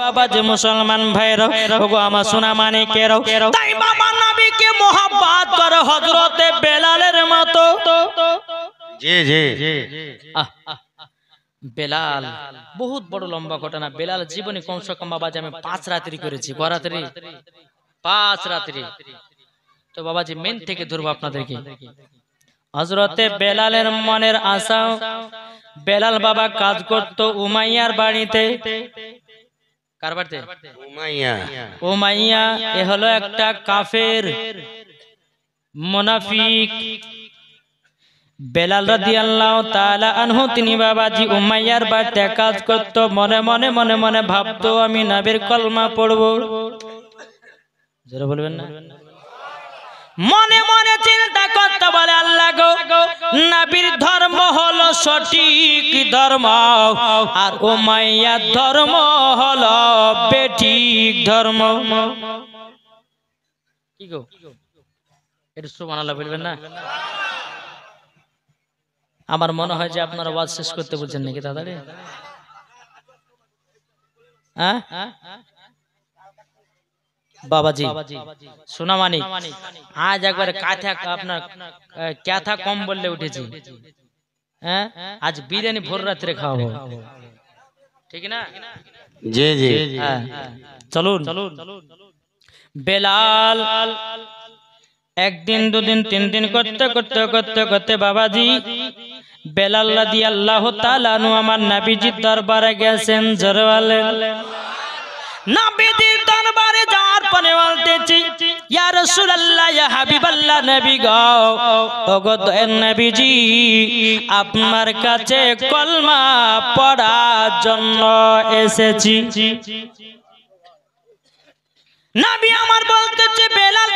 बाबा जी मुसलमान भाई रहो आमा सुना माने के रहो ताई बाबा नबी के मोहब्बत करो हजरते बेलालेर मतो जी जी बेलाल बहुत बड़ लम्बा घटना बेलाल जीवने कम से कम बाबा जी हमें 5 रात्रि करेছি গরাত্রি 5 রাত্রি तो बाबा जी मेन থেকে ধরব আপনাদেরকে হযরতে বেলালের মনের আশা বেলাল বাবা কাজ করত উমাইয়ার বাড়িতে কার বাড়িতে উমাইয়া উমাইয়া এ হলো একটা কাফের মুনাফিক বেলাল রাদিয়াল্লাহু তাআলা আনহু তিনি বাবাজি উমাইয়ার বাড়িতে কাজ করত মনে মনে মনে মনে ভাবতো আমি নবীর কলমা পড়ব যারা বলবেন না মনে মনে চিন্তা করতে বলে আল্লাহ গো নবীর ধর্ম হলো সঠিক ধর্ম আর উমাইয়ার ধর্ম হলো বেঠিক ধর্ম কি গো এটা সুবহানাল্লাহ বলবেন না আমার মনে হয় যে আপনারা ওয়াজ শেষ করতে বলছেন নাকি দাদা রে হ্যাঁ বাবাজি শোনা মানে আজ একবারে কাঁথা আপনার ক্যাথা কম বললে উঠেছি হ্যাঁ আজ বিরিয়ানি ভোর রাতে খাওয়াবো ঠিক না জি জি হ্যাঁ চলুন বেলাল एक दिन दो दिन तीन दिन करते करते करते करते बाबा जी बेलाल রাদিয়াল্লাহু তাআলা নু আমার নবীজির দরবারে গেছেন জোরে বলেন নবীজির দরবারে যাওয়ার পরে বলতেছি ইয়া রাসূলুল্লাহ ইয়া হাবিবাল্লাহ নবী গো ওগো দয়াল নবীজি আপনার কাছে কলমা পড়ার জন্য এসেছি নবী আমার বলতেছে বেলাল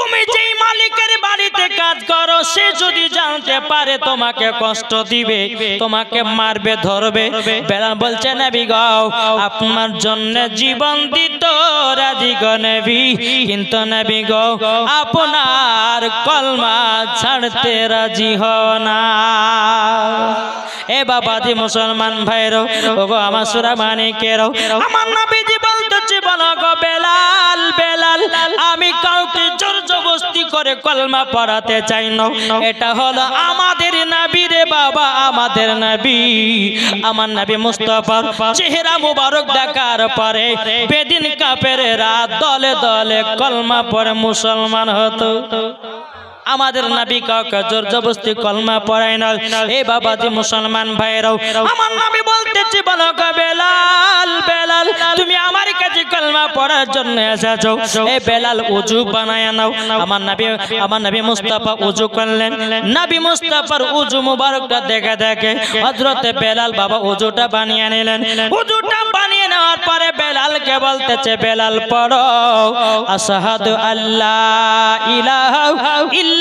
তুমি যেই মালিকের বাড়িতে কাজ করো সে যদি জানতে পারে তোমাকে কষ্ট দিবে তোমাকে মারবে ধরবে বেলাল বলছে নবী গো আপনার জন্য জীবন দিতে রাজি গো নবী কিন্তু নবী গো আপনার কলমা ছাড়তে রাজি হও না এ বাবাজি মুসলমান ভাইরা ওগো আমার সূরা মানে কেরো আমার নবীজি বলতেছে বলো গো বেলাল বেলাল আমি কাউকে জোর জবরদস্তি করে কলমা পড়াতে চাই না এটা হলো আমাদের নবী রে বাবা আমাদের নবী আমার নবী মুস্তাফার চেহারা মোবারক দেখার পরে বেদিন কাফেররা দলে দলে কলমা পড়ে মুসলমান হতো আমাদের নবী কাউকে জোর জবরদস্তি কলমা পড়ায় না এ বাবাজি মুসলমান ভাইরা আমার নবী বলতেছে বলো গো বেলাল বেলাল তুমি আমার কাছে কলমা পড়ার জন্য এসেছো এ বেলাল ওযু বানায় নাও আমার নবী মুস্তাফা ওযু করলেন নবী মুস্তাফার ওযু মুবারকটা দেখে দেখে হযরত বেলাল বাবা ওযুটা বানিয়ে নিলেন ওযুটা বানিয়ে নেওয়ার পরে বেলালকে বলতেছে বেলাল পড়ো আশহাদু আল্লা ইলাহা ইল্লা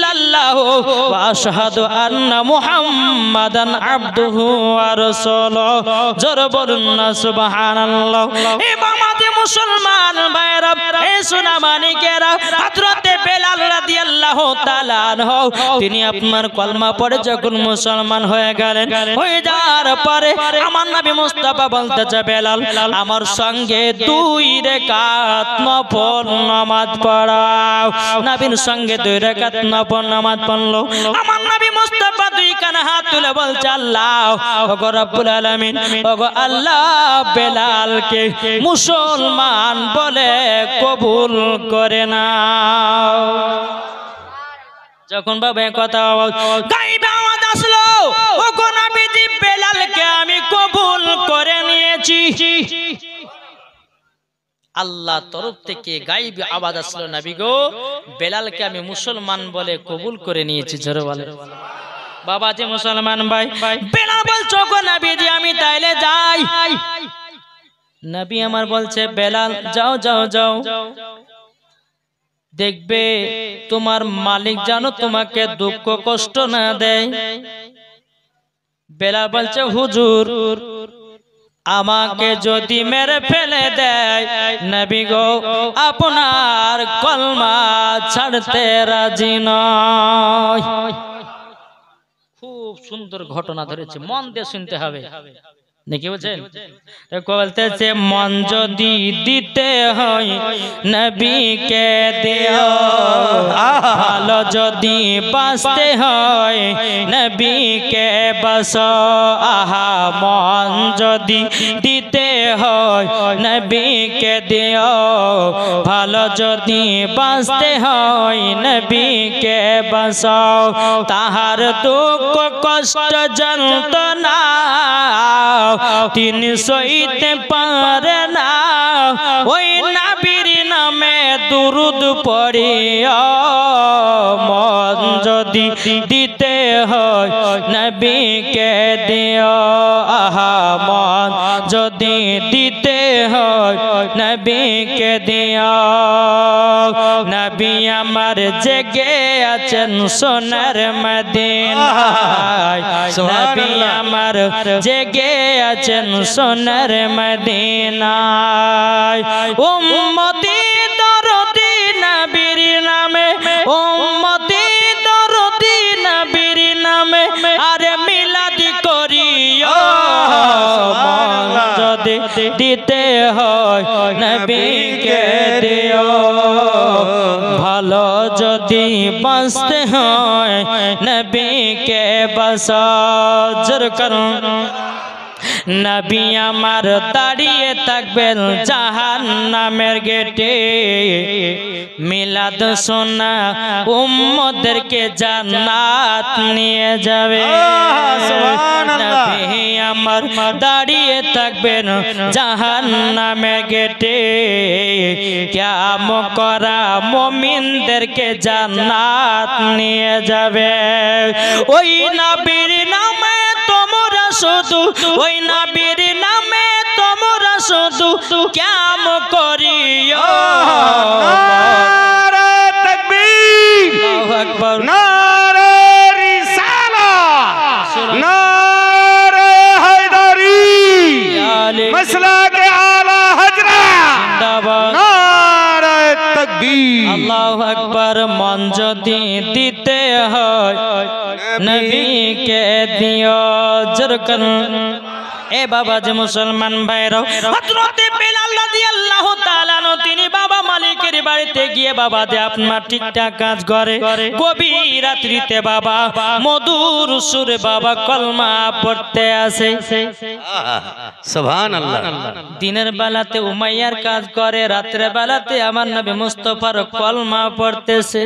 मुसलमान भाईरा बेलाल রাদিয়াল্লাহু তাআলা আনহু তিনি আপনার কলমা পড়ে যখন মুসলমান হয়ে গেলেন হয়ে যাওয়ার পরে আমার নবী মুস্তাফা বলতেছে বেলাল আমার সঙ্গে 2 রাকাত নফল নামাজ পড়াও নবীর সঙ্গে 2 রাকাত নফল নামাজ পড়লো আমার নবী মুস্তাফা দুই কান হাত তুলে বলছে আল্লাহ ওগো রব্বুল আলামিন ওগো আল্লাহ বেলালকে মুসলমান বলে কবুল করে না যখন বাবা কথা গাইবা আওয়াজ আসলো ওগো নবীজি বেলালকে আমি কবুল করে নিয়েছি আল্লাহ তরফ থেকে গায়েব আওয়াজ আসলো নবী গো বেলালকে আমি মুসলমান বলে কবুল করে নিয়েছি জোরে বলেন সুবহানাল্লাহ বাবাজি মুসলমান ভাই বেলাল বলছো গো নবীজি আমি তাইলে যাই নবী আমার বলছে বেলাল যাও যাও যাও দেখবে তোমার মালিক জানো তোমাকে দুঃখ কষ্ট না দেয় বেলাল বলছে হুজুর আমাকে যদি মেরে ফেলে দেয় নবী গো আপনার কলমা ছাড়তে রাজি নয় খুব সুন্দর ঘটনা ধরেছে মন দিয়ে শুনতে হবে देखिए बोलें तो बोलते से मन जो दीते हई नबी के दियो भालो जो दी बसते हई नबी के बसो आहा मन जो दीते हई नबी के दियो भालो जो दी बसते हई नबी के बसो ताहार दुख कष्ट जंतना तीन सईते पारे ना ओई नबीर नामे दुरूद पढ़िया मन जदि दीते हई नबी के दिया आहा मन जदि दीते हई नबी के दिया नबी अमर जगे आछेन सोनार मदीनाय नबी अमर जगे आछेन सोनार मदीनाय उम्मती दरदी नबीर नामे उम्मती दरदी नबीर नामे अरे मिलाद करियो मन जदि दीते हई नबी के दियो भालो जदि बसते हैं नबी के बसा जर करूं नबी आमार दाड़िये थाकबेन जाहान्नामेर गेटे मिलाद सुना उम्मतदेरके जान्नात निये जाबे नबी आमार दाड़िये थाकबेन जाहान्नामेर गेटे कियाम करा मुमिनदेरके जान्नात निये जाबे ओई नबीर नामे तोमरा शुधु ओई नबीर नामे तोमरा शुधु काम करियो नारे तकबीर अल्लाहु अकबर नारे रिसालत नारे हैदरी मसला के आला हजरत जिंदाबाद नारे तकबीर अल्लाहु अकबर मन जदि दीते हई नबी के दियो जर कर ए बाबा जी मुसलमान भाईरो हजरत बिलाल रदियल्लाहु ताआला नो तिनी बाबा मालिकेर बाड़ीते गिये बाबा जे आपनार ठीकठाक काज करे गभीर रात्रिते बाबा मधुर सुरे बाबा कलमा पढ़ते आसे सुबहानअल्लाह दिनेर बेलाते उमाय्यार काज करे रात्रे बेलाते आमार नबी मुस्तफार कलमा पढ़तेछे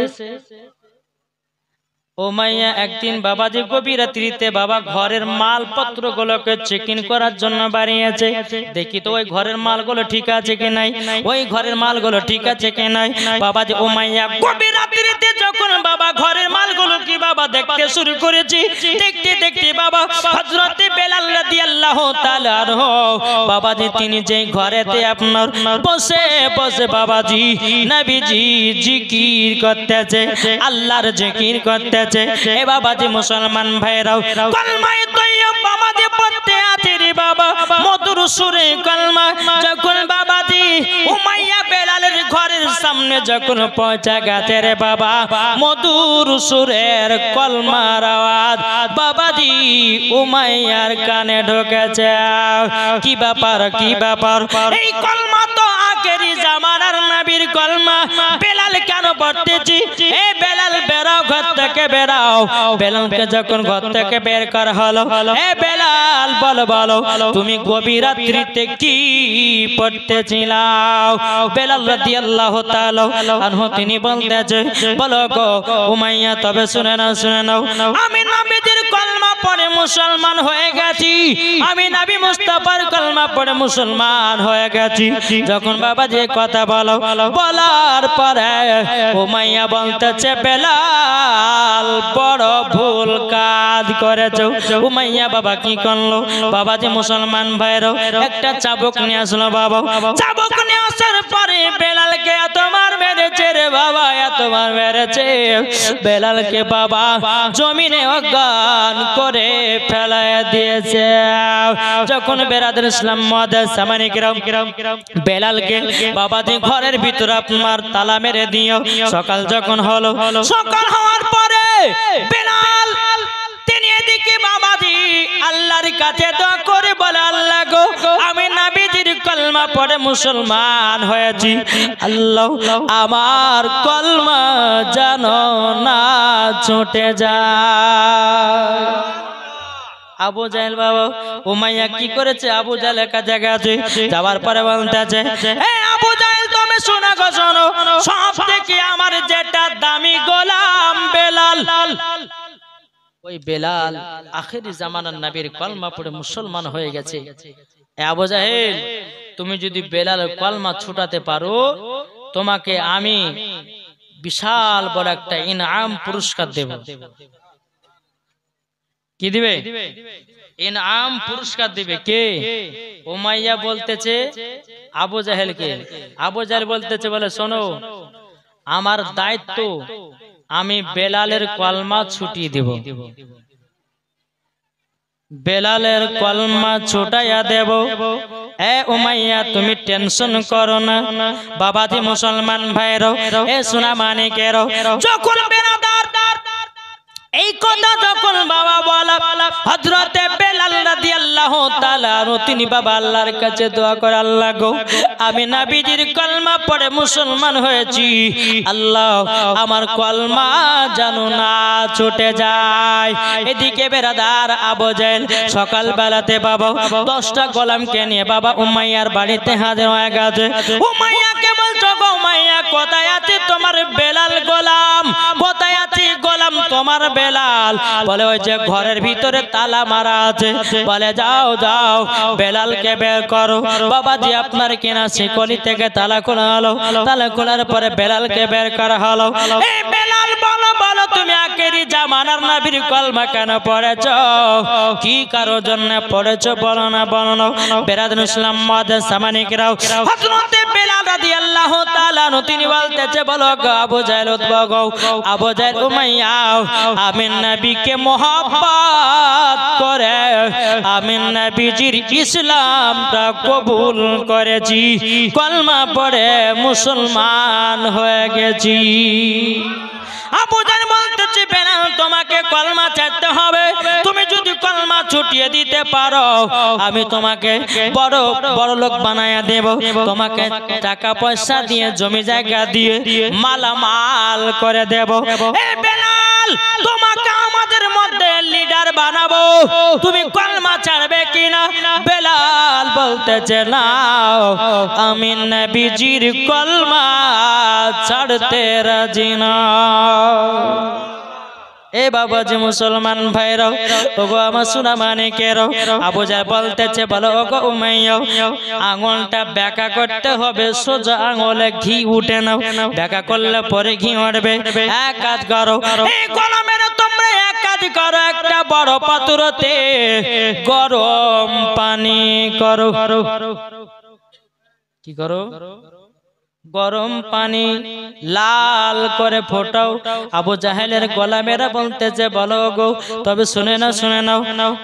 ओ मैया एक दिन बाबा जी गभीर रात्रिते बाबा घर मालपत्र गुलोके चेकिंग करार जन्य बाड़िये देखी तो ओई घर मालगुलो ठीक आछे कि नाई ओई घर मालगुलो ठीक आछे कि नाई बाबा जी ओ मैया गभीर रात्रिते जखन बाबा घर मालगुलो की बाबा देखते शुरू करेछि देखते देखते बाबा हजरत बेलाल रदियल्लाहु ताआला हो बाबा जी तिनि जे घरेते आपनार बसे बसे बाबा जी नबी जी जिकिर करतेछे आल्लाहर जिकिर करते ए बाबा जी मुसलमान भाईराओ कलमाए तय्यबा मादे पढ़ते आते रे बाबा मधुर सुरे कलमा जखन बाबा जी उमाय्या बेलालेर घरेर सामने जखन पहुंचा गाते रे बाबा मधुर सुरेर कलमार आवाज बाबा जी उमाय्यार काने ढोकेছে की ব্যাপার এই কলমা তো आखिरी जमानार नबीर कलमा बेलाल কেন পড়তেছি এ বেলাল বেরাও ঘর থেকে বেরাও বেলালকে যখন ঘর থেকে বের করা হলো এ বেলাল বলো বলো তুমি গভীর রাত্রিতে কি পড়তেছিলা বেলাল রাদিয়াল্লাহু তাআলা আনহু তিনি বলতেছে বলো গো উমাইয়া তবে শুনে নাও আমি নবীর কলমা পড়ে মুসলমান হয়ে গেছি আমি নবী মুস্তাফার কলমা পড়ে মুসলমান হয়ে গেছি যখন बाबा जी कथा बोलो बोलार पर उमाइया बोलते बेलाल बड़ो भूल काज करेछो उमाइया बाबा की करलो बाबा जी मुसलमान भाईरो एकटा चाबुक निये आसलो बाबा चाबुक निये आसार परे बेलाल के एत मार मेरेछे रे बाबा एत मार मेरेछे बेलाल के बाबा जमीने अज्ञान करे फेलाया दिएछे जखन बेरादर इस्लाम मदरसा बेलाल बाबा जी घर भीतर अपनार ताला मेरे दियो सकाल जखन हलो सकाल हवार परे बेलाल मुसलमान होयेছি আল্লাহ আমার কলমা যেন না ছুটে যায়। আবু জাহেল বাবা উমাইয়া কি করেছে? আবু জাহেল একা জায়গা আছে, যাওয়ার পরে বলতেছে, এ আবু জাহেল তুমি শোনা গো শোনো, সবথেকে আমার যেটা দামি গোলাম বেলাল, ওই বেলাল আখেরি জামানার নবীর কলমা পড়ে মুসলমান হয়ে গেছে। এ আবু জাহেল তুমি যদি বেলাল কলমা ছুটাতে পারো তোমাকে আমি বিশাল বড় একটা ইনাম পুরস্কার দেব। কি দিবে? ইনাম পুরস্কার দিবে কে? উমাইয়া বলতেছে আবু জাহেলকে। আবু জাহেল বলতেছে, বলে শোনো, আমার দায়িত্ব, আমি বেলালের কলমা ছুটিয়ে দেব, বেলালের কলমা ছোটাইয়া দেব। এ উমাইয়া তুমি টেনশন করো না। বাবাজি মুসলমান ভাইরো, এ সোনা মানিকেরো, যখন বেরাদার এই কথা যখন বাবা বলা হযরতে বেলাল রাদিয়াল্লাহু তাআলা তিনি বাবা আল্লাহর কাছে দোয়া করে, আল্লাহ গো আমি নবীজির কলমা পড়ে মুসলমান হয়েছি, আল্লাহ আমার কলমা যেন না ছুটে যায়। এদিকে বেরাদার আবু জাহেল সকাল বেলাতে বাবা 10টা গোলামকে নিয়ে বাবা উমাইয়ার বাড়িতে হাজির হয়ে গেছে। উমাইয়াকে বলছো, গো উমাইয়া কোথায় আছে তোমার বেলাল গোলাম? কোথায় আছে গোলাম তোমার বেলাল? বলে ওই যে ঘরের ভিতরে তালা মারা আছে। বলে যাও যাও বেলালকে বের করো। বাবাজি আপনার কিনা শিকলি থেকে তালা খোলা হলো, তালা খোলার পরে বেলালকে বের করা হলো। এই বেলাল বলো বলো তুমি আখেরি জামানার নবীর কলমা কেন পড়েছ? কি কারো জন্য পড়েছ? বলো না বলো না। বেরাদুল ইসলাম মাদার সামানিকরাও হযরত বেলাল রাদিয়াল্লাহু তাআলা তিনি বলতেছে, বলো গো আবু জাহেল উতবা গো আবু জাহেল উমাইয়া আমি নবীকে মোহাব্বত করে আমি নবীজির ইসলামটা কবুল করেছি, কলমা পড়ে মুসলমান হয়ে গেছি। আবু জাহেল বলতেছে, বেলাল তোমাকে কলমা ছাড়তে হবে, তুমি যদি কলমা ছুটিয়ে দিতে পারো আমি তোমাকে বড় বড় লোক বানায়া দেব, তোমাকে টাকা পয়সা দিয়ে জমি জায়গা দিয়ে মালামাল করে দেব। এ বেলাল তোমাকে আমাদের মধ্যে লিডার বানাবো, তুমি কলমা ছাড়বে কিনা? বেলাল বলতেছে না, আমি নবীজির কলমা ছাড়তে রাজি না। এ বাবাজি মুসলমান ভাইরা, ওগো আমার সোনা মানিকেরা, আবু জাহেল বলতেছে, বলো ওগো উমাইয়া আঙুলটা বেঁকা করতে হবে, সোজা আঙুলে ঘি উঠে নাও, বেঁকা করলে পরে ঘি উঠবে। এক কাজ করো, এই কলমের তোমরা এক কাজ করো, একটা বড় পাত্রতে গরম পানি করো। কি করো? গরম পানি লাল করে ফোটাও। আবু জাহেলের গোলামেরা বলতেছে, বলো গো তবে শুনে না শুনে নাও,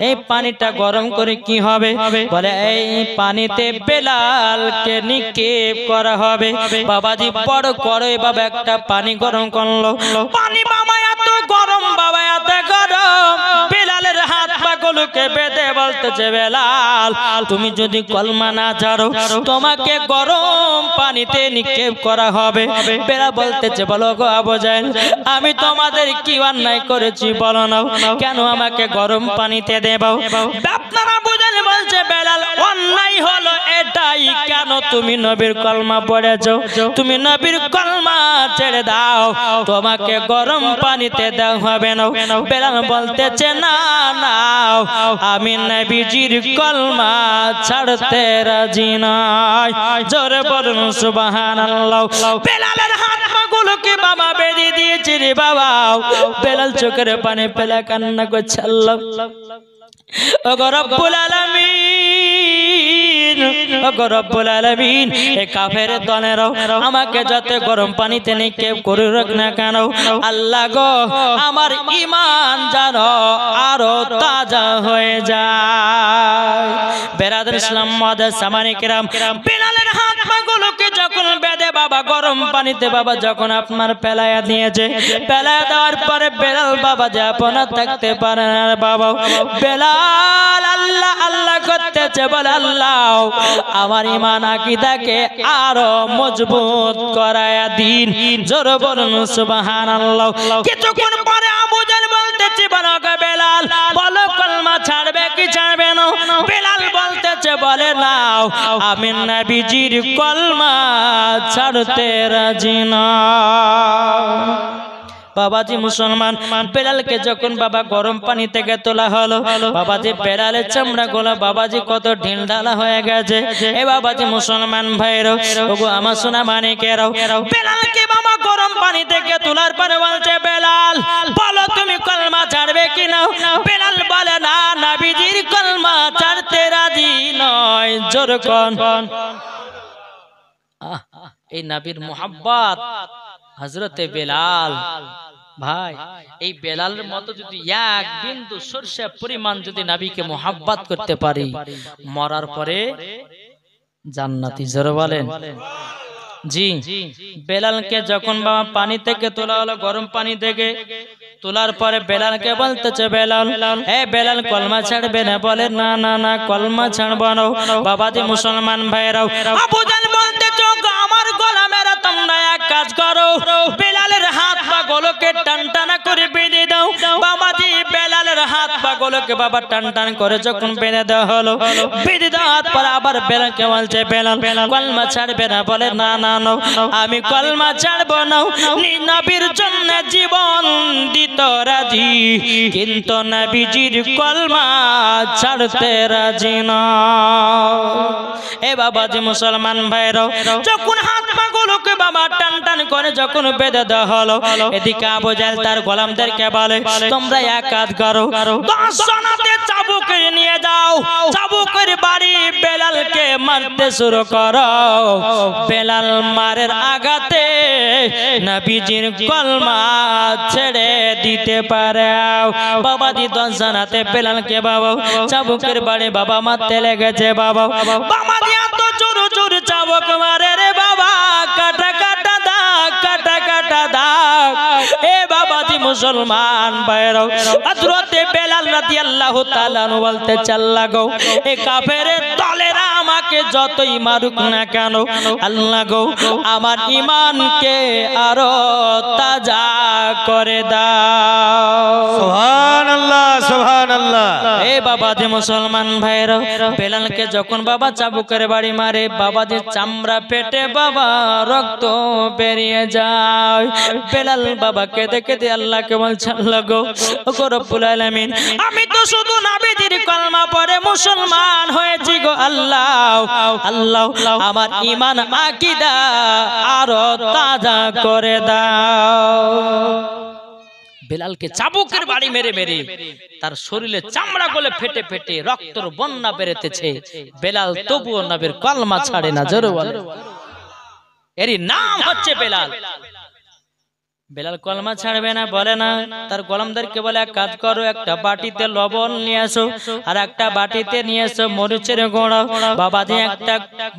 এই পানিটা গরম করে কি হবে? বলে এই পানিতে বেলালকে নিক্ষেপ করা হবে। বাবাজি বড় করো, বাবা একটা পানি গরম করলো, পানি বাবা এত গরম, বাবা এত গরম, বেলালের হাত পাগুলোকে বেঁধে বলতেছে, বেলাল তুমি যদি কলমা না ছাড়ো তোমাকে গরম পানিতে নিক্ষেপ করা হবে। বেলাল বলতেছে, বলো গো আবু জাহেল আমি তোমাদের কি অন্যায় করেছি? বলো না, কেন আমাকে গরম পানিতে দেব? আপনারা বুঝেন, বলছে বেলাল অন্যায় হলো এটাই, কেন তুমি নবীর কলমা পড়েছো? তুমি নবীর কলমা ছেড়ে দাও, তোমাকে গরম পানিতে দেওয়া হবে না। বেলাল বলতেছে না না, আমি নবীজির কলমা ছাড়তে রাজি নই। জোরে বলুন সুবহানাল্লাহ। বেলালের হাত পাগুলোকে বাবা বেঁধে দিয়েছে রে বাবা। বেলাল চোখের পানি ফেলে কান্না করছে, আল্লাহ ওগো রব্বুল আলামিন, ওগো রব্বুল আলামিন এই কাফের দলেরা আমাকে যত গরম পানিতে নিক্ষেপ করে রাখ না কেন, আল্লাহ গো আমার ঈমান যেন আরো তাজা হয়ে যায়। বেরাদুল ইসলাম মাদার সামানিকরাম বেলালের হাত পাগুলোকে যখন বেঁধে বাবা গরম पानीते बाबा जखन आपनार पेलाया दिएछे पेलाया देওয়ার পরে বেলাল बाबा जापना থাকতে পারে না बाबा বেলাল আল্লাহ আল্লাহ করতেছে বলে আল্লাহ আমার ঈমান আকীদাকে আরো মজবুত করায়া দিন জোরে বলুন সুবহানাল্লাহ। কিছুক্ষণ পরে আবু জাহেল বলতেছে বলো গো বেলাল বলো কলমা ছাড়বে কি ছাড়বে না বেলাল বলতেছে বলে না আমি নবীজির কলমা ছাড়তে রাজি না। बाबाजी मुसलमान बेलाल के जखन बाबा गरम पानी थेके तोला हलो बाबाजी बेलाल चमड़ा गोला बाबाजी कत ढिल ढाला हये गेछे। ए बाबाजी मुसलमान भाईरा ओगो आमार सोना मानिकेरा बेलाल के बाबा गरम पानी थेके तोलार परे बोलछे बेलाल बोलो तुमी कलमा छाड़बे कि ना बेलाल बोले ना नबीजिर कलमा छाड़ते राजी नय जोर कोन ए नबीर मोहब्बत हजरते बेलाल भाई ए बेलाल मत जदि एक बिंदु सर्षा परिमाण जदि नबी के मोहब्बत करते पारी मरार परे जान्नती जर बोलेन जी। बेलाल के जखन बाबा पानी थेके तोला हलो गरम पानी थेके तोलार परे बेलाल के बोलतेछे बेलाल ए बेलाल कलमा छाड़बे ना बोले ना ना ना कलमा छाड़बो ना। बाबाजी मुसलमान भाईरा আবু জাহেল बोलतेछे আমার গোলামেরা তোমরা এক কাজ করো বেলালের হাত পা গুলোকে টানটানা করে বেঁধে দাও। বাবাজি বেলালের হাত পা গুলোকে বাবা টানটান করে যখন বেঁধে দেওয়া হলো বেঁধে দেওয়ার পর আবার বেলালকে বলছে বেলাল কলমা ছাড়বে না বলে না না না আমি কলমা ছাড়ব না নবীর জন্য জীবন দিতে রাজি কিন্তু নবীজির কলমা ছাড়তে রাজি না। এ বাবাজি মুসলমান ভাইরা যখন হাত পা গুলোকে বাবা টানটান করে যখন বেঁধে দেওয়া হলো এদিকে আবু জাহেল তার গোলামদেরকে বলে তোমরা এক কাজ করো 10 জনকে চাবুক নিয়ে যাও চাবুকের বাড়ি বেলালকে মারতে শুরু করো বেলাল মারের আঘাতে নবীজির কলমা ছেড়ে দিতে পারে। বাবা দি 10 জনতে বেলালকে বাবা চাবুকের বাড়ি বাবা মারতে লেগেছে বাবা বাবা দি এত জোর জোর চাবুক মারে রে বাবা কাটা কাটা দাগ কাটা কাটা দাগ। এ বাবা দি মুসলমান ভাইরা হযরত বেলাল রাদিয়াল্লাহু তাআলা নু বলতে চাল্লা গো এ কাফেরের দলেরা আমাকে যতই মারুক না কেন আল্লাহ গো আমার ঈমানকে আরো তাজা করে দাও সুবহানাল্লাহ সুবহানাল্লাহ। এ বাবা দি মুসলমান ভাইরা বেলালকে যখন বাবা চাবুকের বাড়ি মারে বাবা দি চামড়া ফেটে বাবা রক্ত বেরিয়ে যায় বেলাল বাবা কেঁদে কেঁদে আল্লাহ কে বলছে আল্লাহ গো ওগো রব্বুল আলামিন আমি তো শুধু নবীজির কলমা পড়ে মুসলমান হয়েছি গো আল্লাহ আল্লাহ আমার ঈমান আকীদা আরো তাজা করে দাও। बेलाल के चाबुकेर बाड़ी मेरे मेरे तार शरीरे चामड़ा गले फेटे फेटे रक्तर बन्ना बेरोतेछे बेलाल तबुओ नबीर कलमा छाड़े ना जोरे बोले एरी नाम होच्छे बेलाल। बेलाल कलमा छाड़बे ना बोले ना तार गोलामदेरके बोले एक काज करो एक बाटीते लवण निये एसो और एक बाटीते निये एसो मरीचेर गुঁড়া। बाबाजी एक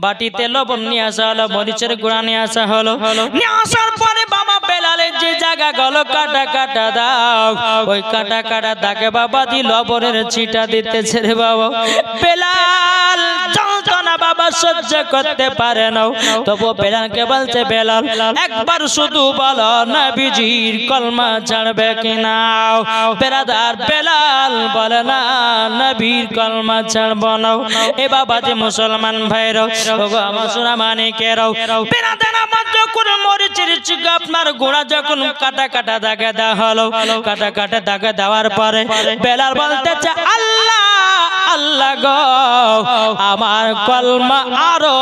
बाटीते लवण निये आसा हलो मरीचेर गुঁড়া निये आसा हलो निये आसार परे बाबा बेलालेर जे जायगा गलो काटा काटा दाग ओई काटा काटा दागे बाबाजी लवणेर छिটা দিতেছে রে বাবা বেলাল যন্ত্রণা বাবা সহ্য করতে পারে না তবু বেলালকে বলছে বেলাল একবার শুধু বলো না नबीजीर कलमा छाड़बे कि ना बेरादार बेलाल बोले ना नबीर कलमा छाड़बो ना। ए बाबाजी मुसलमान भाईरा ओगो आमार सुना मानिकेरा बेरादार आमार যখন মরিচের চিকা আপনার গোড়া যখন কাটা কাটা দাগে দেওয়া হলো কাটা কাটা দাগে দেওয়ার পরে বেলাল বলতেছে আল্লাহ আল্লাহ গো আমার কলমা আরো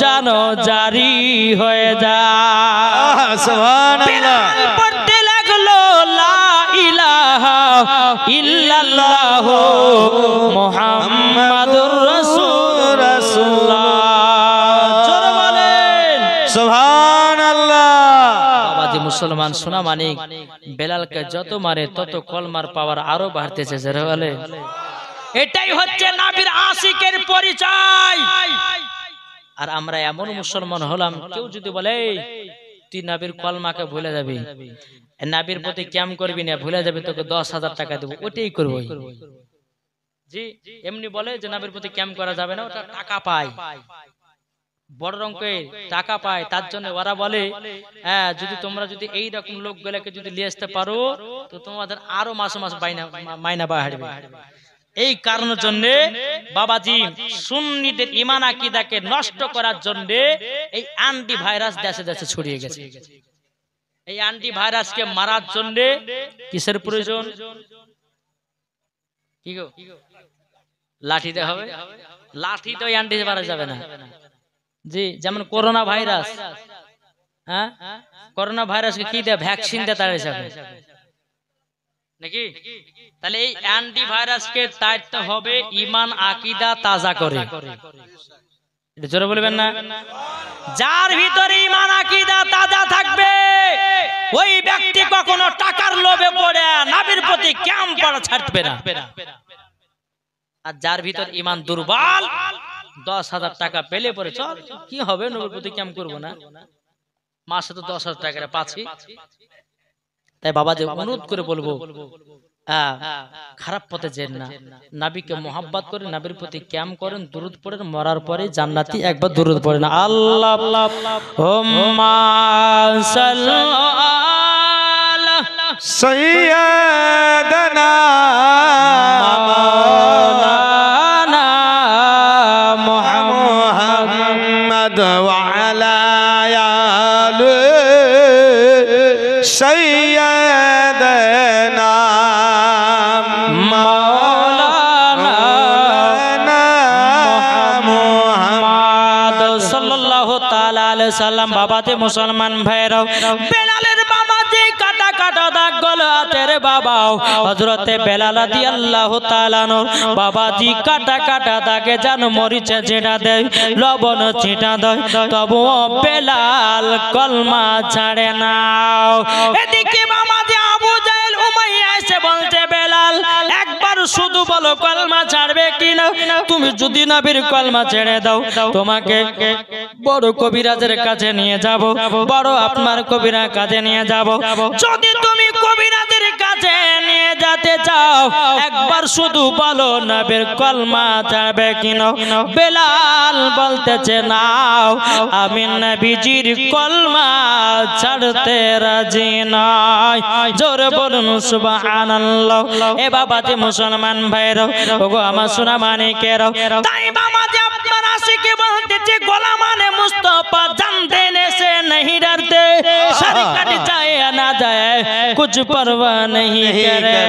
জানো জারি হয়ে যায় সুবহানাল্লাহ। ইল্লাল্লাহ মুহাম্মাদুর রাসূলুল্লাহ জোরে বলেন সুবহানাল্লাহ। বাবাজি মুসলমান সোনা মানিক বেলালকে যত মারে তত কলমার পাওয়ার আরো বাড়তেছে জোরে বলেন এটাই হচ্ছে নবীর আশিকের পরিচয়। আর আমরা এমন মুসলমান হলাম কেউ যদি বলে তুই নবীর কলমাকে ভুলে যাবি, নবীর প্রতি ক্যাম করবি না, ভুলে যাবি, তোকে 10,000 টাকা দেবো, ওটাই করবো। জি এমনি বলে যে নবীর প্রতি ক্যাম করা যাবে না, ওটা টাকা পায়, বড় অঙ্কের টাকা পায়, তার জন্য ওরা বলে হ্যাঁ যদি তোমরা যদি এইরকম লোকগুলোকে যদি নিয়ে আসতে পারো তো তোমাদের আরো মাসে মাস মাইনা বাড়বে। এই কারণের জন্য বাবাজি সুন্নিদের ঈমান আকীদাকে নষ্ট করার জন্য এই অ্যান্টি ভাইরাস দেশে দেশে ছড়িয়ে গেছে। এই অ্যান্টি ভাইরাসকে মারার জন্য কিসের প্রয়োজন? কি গো লাঠি দেওয়া হবে? লাঠি তো অ্যান্টি ভাইরাস যাবে না। জি যেমন করোনা ভাইরাস, হ্যাঁ করোনা ভাইরাসকে কি দেয়? ভ্যাকসিন দেয় তার হিসাবে নাকি? তাহলে এই অ্যান্টি ভাইরাসকে তাড়াতে হবে ঈমান আকীদা তাজা করে। এটা জোরে বলবেন না? যার ভিতরে ঈমান আকীদা তাজা থাকবে ওই ব্যক্তি কখনো টাকার লোভে পড়ে নবীর প্রতি ক্যাম পড়া ছাড়বে না। আর যার ভিতর ঈমান দুর্বল 10,000 টাকা পেলে পরে চল কি হবে, নবীর প্রতি ক্যাম করব না, মাসে তো 10,000 টাকা পাচ্ছি। তাই বাবাজি অনুরোধ করে বলবো খারাপ পথে যেন না, নবীকে মোহাব্বত করে নবীর প্রতি ক্যাম করেন, দুরূদ পড়েন, মরার পরে জান্নাতি একবার দুরূদ পড়েন আল্লাহ হুম্মা সাল্লি আলা সাইয়্যিদানা মাওলানা মুহাম্মদ ওয়া আলা আলিহি সাইয়্যিদানা মাওলানা মুহাম্মদ সাল্লাল্লাহু তাআলা আলাইহি সাল্লাম। বাবাতে মুসলমান ভাইরা শুধু বলো কলমা ছাড়বে কিনা, তুমি যদি নবীর কলমা ছেড়ে দাও তোমাকে বড় কবিরাজের কাছে নিয়ে যাব, বড় আপনার কবিরা কাছে নিয়ে যাব। যদি তুমি কবিরাজের কাছে নিয়ে যেতে চাও একবার শুধু বলো নবীর কলমা ছাড়বে কিনা। বেলাল বলতেছে নাও আমি নবীজির কলমা ছাড়তে রাজি নয়। জোরে বলুন সুবহানাল্লাহ। এ বাবাজি মুসলমান ভাইরা, ওগো আমার সোনা মানিকেরা, তাই বাবাজি আপনারা শিখে বলতেছে গোলামানে মুস্তাফা জানতে নেছে नहीं डरते, सर कट जाए ना जाए कुछ परवाह नहीं करते।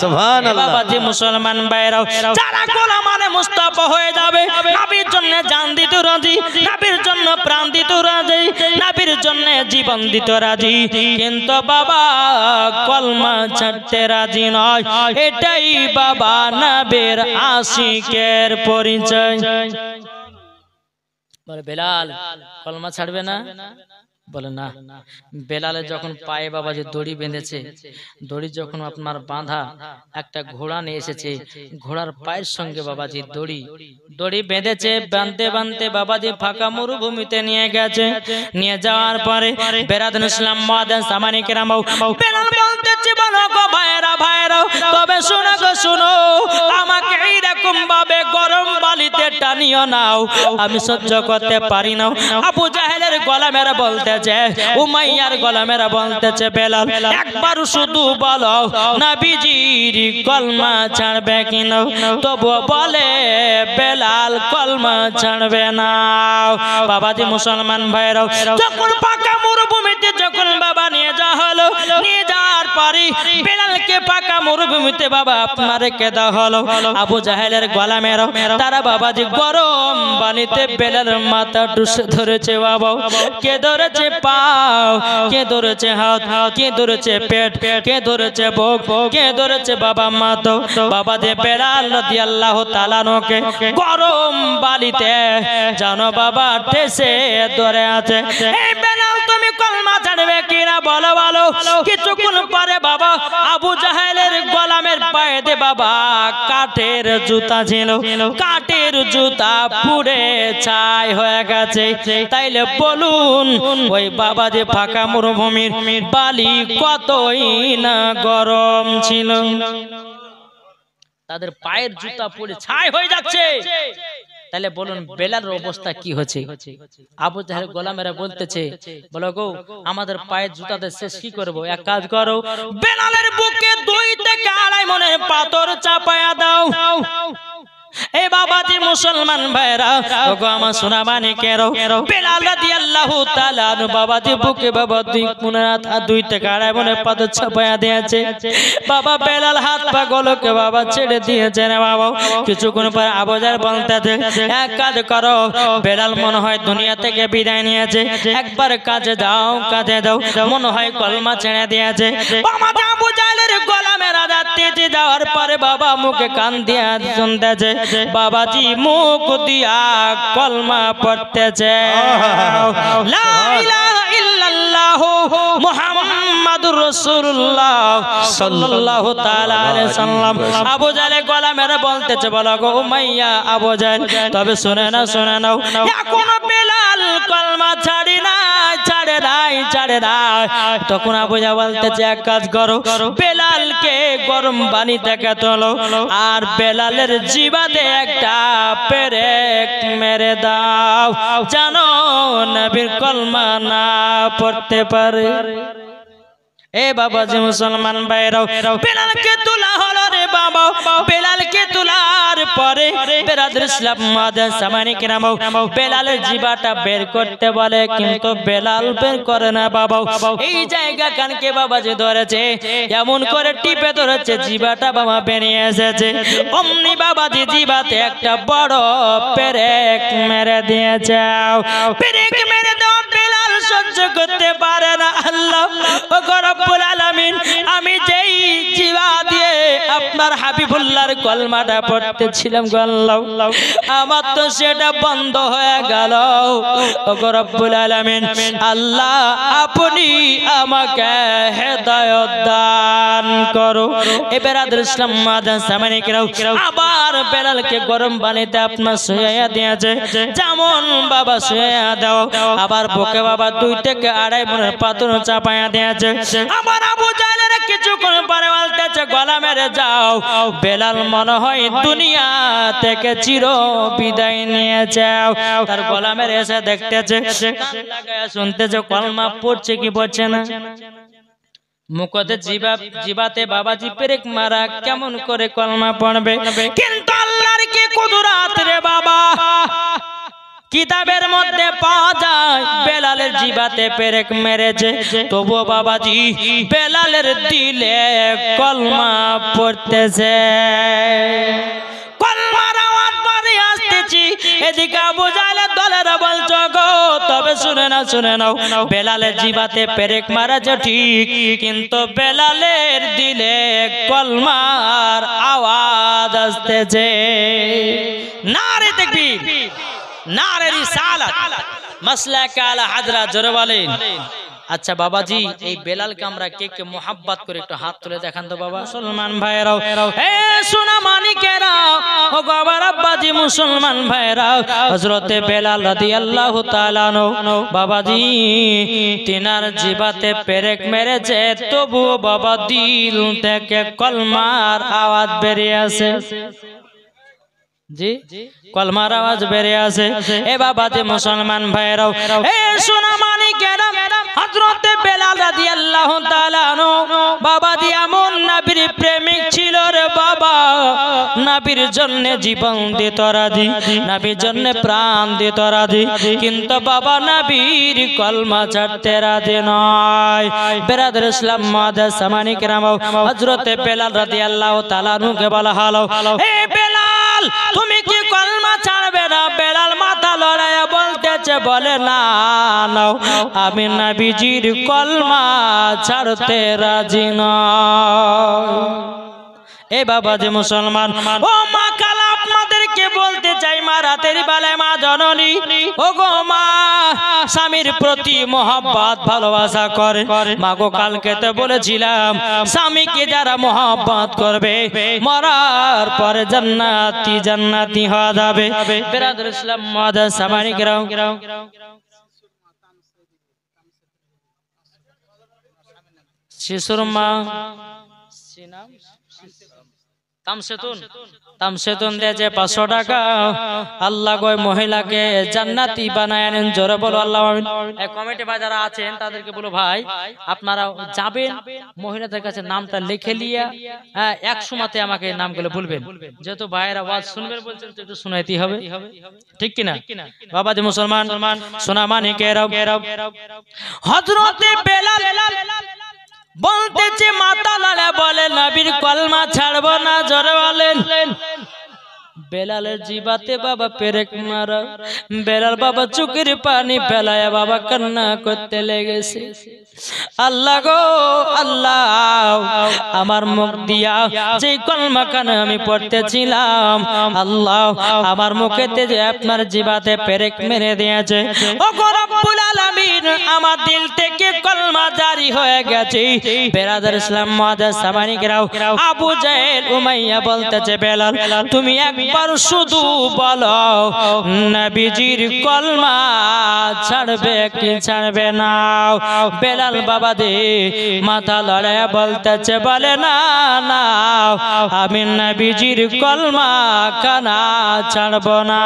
सुभान अल्लाह। बाबा जी मुसलमान बैराओ যারা গোলামানে মুস্তাফা হয়ে যাবে, নবীর জন্য জান দিতে রাজি, নবীর জন্য প্রাণ দিতে রাজি, নবীর জন্য জীবন দিতে রাজি, কিন্তু বাবা কলমা ছাড়তে রাজি নয়। এটাই বাবা নবীর আশিকের পরিচয়। বলে বেলাল কলমা ছাড়বে না? বলে না। বেলালে যখন পায়ে বাবা যে দড়ি বেঁধেছে, দড়ি যখন আপনার বাঁধা, একটা ঘোড়া নিয়ে এসেছে, ঘোড়ার পায়ের সঙ্গে বাবাজি দড়ি দড়ি বেঁধেছে, বাঁধতে বাঁধতে বাবাজি ফাঁকা মরুভূমিতে নিয়ে গেছে। নিয়ে যাওয়ার পরে বেরাদুল ইসলাম মাদান সামানিকেরাম বেলাল বলতেছে বলো গো ভাইরা ভাইরা তবে শোনো গো শোনো, আমাকে এইরকম ভাবে গরম বালিতে টানিও নাও, আমি সহ্য করতে পারি না। আবু জাহেলের গোলামেরা বলতে উমাইয়ার গোলামেরা বলতেছে বেলাল একবার শুধু বলো নবীজির কলমা ছাড়বে কিনা, তবুও বলে বেলাল কলমা ছাড়বে না। বাবাজি মুসলমান ভাইরা, যখন পাকা মরুভূমিতে যখন বাবা নিয়ে যাওয়া হলো, নিয়ে যাওয়ার পরে বেলালকে পাকা মরুভূমিতে বাবা আপনার রেখে দেওয়া হলো। আবু জাহেলের গোলামেরা তারা বাবাজি গরম পানিতে বেলালের মাথা ডুসে ধরেছে। বাবা কে ধরেছে? पाव के दौरे से हाथ, के दौरे से पेट, के दौरे से भोग, के दौरे से बाबा मातो। बाबा दे बेलाल रदियल्लाहु ताला नो के गरम बालिते जानो बाबा ठेसे दौरे आते। ए बेलाल तुम कलमा जानबे किना बोलो बोलो किछुक्षण परे बाबा আবু জাহেলের গোলামের পায়ে बाबा কাঠের জুতা ছিল কাঠের জুতা পুড়ে ছাই হয়ে গেছে। তাইলে বলুন ওই বাবা যে ফাঁকা মরুভূমির বালি কতই না গরম ছিল। তাদের পায়ের জুতা পুড়ে ছাই হয়ে যাচ্ছে। তাহলে বলুন বেলার অবস্থা কি হচ্ছে? আবু জাহেল গোলামেরা বলতেছে, বলো গো আমাদের পায়ের জুতাতে শেষ কি করব, এক কাজ করো বেলালের বুকে 2 থেকে 2.5 মনে পাথর চাপায়া দাও। ए बाबा जी मुसलमान भाईरा ओगो आमा सुना माने केरो बेलाल रदियल्लाहु ताआला नु बाबा जी बुके बाबा दुई कुनारा था 2 থেকে 2.5 मने पाथर छापाया दिएছে। बाबा बेलाल हाथ पा गोलोके बाबा छेड़े दिएছে रे बाबा। কিছুক্ষণ পর আবু জাহেল বলতেছে, এক কাজ করো বেলাল মনে হয় দুনিয়া থেকে বিদায় নিয়েছে, একবার কাজে দাও কাজে দাও, মনে হয় কলমা ছেড়ে দিয়েছে। মামা আবু জাহেলের গোলামেরা রাতে যাওয়ার পরে বাবা মুখে কান দিয়া শুনতেছে बाबा जी मुख दिया कलमा पढ़ते जे ला इलाहा इल्लल्लाहु मुहम्मदुर रसूलुल्लाह सल्लल्लाहु ताआला अलैहि वसल्लम। আবু জাহেল গলা মেরে বলতেছে, বলো গো উমাইয়া আবু জাহেল তবে শুনে নাও এখন বেলাল কলমা ছাড়ি না তখন আবু জাহেল বলতেছে, এক কাজ করো বেলালকে গরম পানি থেকে তোলো আর বেলালের জিবাতে একটা পেরেক মেরে দাও যেন নবীর কলমা না পড়তে পারে। এ বাবা যে মুসলমান ভাইরাও বেলালকে তোলা হলো রে বাবা। বেলালকে তোলার পরে বেরাদর ইসলাম মাদান সামানি কিরাম বেলালের জিবাটা বের করতে বলে, কিন্তু বেলাল বের করে না বাবা। এই জায়গা কানকে বাবা যে ধরেছে এমন করে টিপে ধরেছে জিবাটা বাবা বেরিয়ে এসেছে। অমনি বাবা যে জিবাতে একটা বড় পেরেক মেরে দিয়ে যাও। পেরেক মেরে দাও বেলাল সহ্য করতে পারে না। আল্লাহ ও রব্বুল আলামিন আমি যেই জিবা দিয়ে আপনার হাবিবুল্লাহর কলমাটা পড়তেছিলাম গো আল্লাহ আমার তো সেটা বন্ধ হয়ে গেল। ও রব্বুল আলামিন আল্লাহ আপনি আমাকে হেদায়েত দান করো। এবার ইসলাম মাদ্রাসা মানে কেউ আবার বেলালকে গরম পানিতে আপনার শুয়ে দিয়েছে, যেমন বাবা শুয়ে দাও আবার বুকে বাবা 2 থেকে 2.5 মনের পাথর চাপায়া দিয়েছে। আমার আবু জাহেলের কিছুক্ষণ পরে বলতেছে, গলা মেরে যাও বেলাল মনে হয় দুনিয়া থেকে চির বিদায় নিয়ে যাও। তার গলা মেরে এসে দেখতেছে শুনতেছে কলমা পড়ছে কি পড়ছে না। মুখতে জিবাতে বাবাজি পেরেক মারা কেমন করে কলমা পড়বে? কিন্তু আল্লাহর কি কুদরত রে বাবা। কিতাবের মধ্যে পাওয়া যায় বেলালের জিবাতে পেরেক মেরেছে, তবু বাবাজি বেলালের দিলে কলমা পড়তেছে। কলমার আওয়াজ বাড়ি আসতেছি এদিকে আবু জাহেলের দলের বলছে, তবে শুনে নাও বেলালের জিবাতে পেরেক মারেছে ঠিক, কিন্তু বেলালের দিলে কলমার আওয়াজ আসতেছে। নারে তাকবীর নারে রিসালাত মাসলা কালা হাজরা জোরে বলেন। আচ্ছা বাবাজি এই বেলালকে আমরা কে কে মোহাব্বত করে একটু হাত তুলে দেখান তো বাবা। মুসলমান ভাইরাও এ সোনা মানিকেরা ও গোবার আব্বাজি মুসলমান ভাইরাও হযরতে বেলাল রাদিয়াল্লাহু তাআলা নো বাবাজি তিনার জিবাতে পেরেক মেরেছে, তবু বাবা দিল থেকে কলমার আওয়াজ বেরিয়ে আসে। জি কলমার আওয়াজ বেরিয়ে আসে। এ বাবাজি মুসলমান ভাইরাও এ সোনা মানিকেরা হযরত বেলাল রাদিয়াল্লাহু তাআলা আনহু বাবা দি এমন নবীর প্রেমিক ছিল রে বাবা। নবীর জন্য জীবন দিত রাজি, নবীর জন্য প্রাণ দিত রাজি, কিন্তু বাবা নবীর কলমা ছাড়তে রাজি নয়। বেরাদর ইসলাম মাদা সামানি کرام হযরত বেলাল রাদিয়াল্লাহু তাআলা আনহুকে বলা হলো, হে বেলাল তুমি কি কলমা ছাড়বে না? বেলাল মাথা লড়ায়া বলতেছে, বলে না আমি নবীজির কলমা ছাড়তে রাজি নই। এ বাবা যে মুসলমান ও মা কালা আপনাদেরকে বলতে চাই মা রাতের বেলায় মা জননী ওগো মা স্বামীর প্রতি মহব্বত ভালোবাসা করে মা গো কালকে তো বলেছিলাম স্বামীকে যারা মহব্বত করবে মরার পরে জান্নাতি জান্নাতি হয়ে যাবে বিরাদুল ইসলাম মাদার সামানি গ্রাম শিশুর মা সিনাম তামসেতুন তামসেতুন দিয়ে যে 500 টাকা আল্লাহ গো মহিলাকে জান্নাতি বানায় আনেন জোরে বলো আল্লাহু আমিন। এই কমিটি ভাই যারা আছেন তাদেরকে বলো ভাই আপনারা যাবেন মহিলাদের কাছে নামটা লিখে লিয়া 100 মতে আমাকে নামগুলো বলবেন যেহেতু ভাইরা ওয়াজ শুনবেন বলছেন তো একটু শোনাইতেই হবে ঠিক কি না বাবা দি মুসলমান শোনা মানে কেরাও হযরতে বেলাল বলতেছে মাতা লালা বলে নবীর কলমা ছাড়ব না জোরে বলেন বেলালের জীবাতে বাবা পেরেক মারা বেলাল বাবা চোখের পানি ফেলায় বাবা কান্না করতে লেগেছে আল্লাহ গো আল্লাহ আমার মুখ দিয়া যে কলমা কানে আমি পড়তেছিলাম আল্লাহ আমার মুখেতে যে আপনার জীবাতে পেরেক মেরে দিয়েছে ও গো রব্বুল আলামিন আমার দিল থেকে কলমা জারি হয়ে গেছে বেরাদার ইসলাম মাদার সামানি গরাও আবু জাহেল উমাইয়া বলতেছে বেলাল তুমি একবার শুধু বলো নবীজির কলমা ছাড়বে কি ছাড়বে না বেলাল বাবা দে মাথা লড়াইয়া বলতেছে বলে না না আমি নবীজির কলমা কানা ছাড়ব না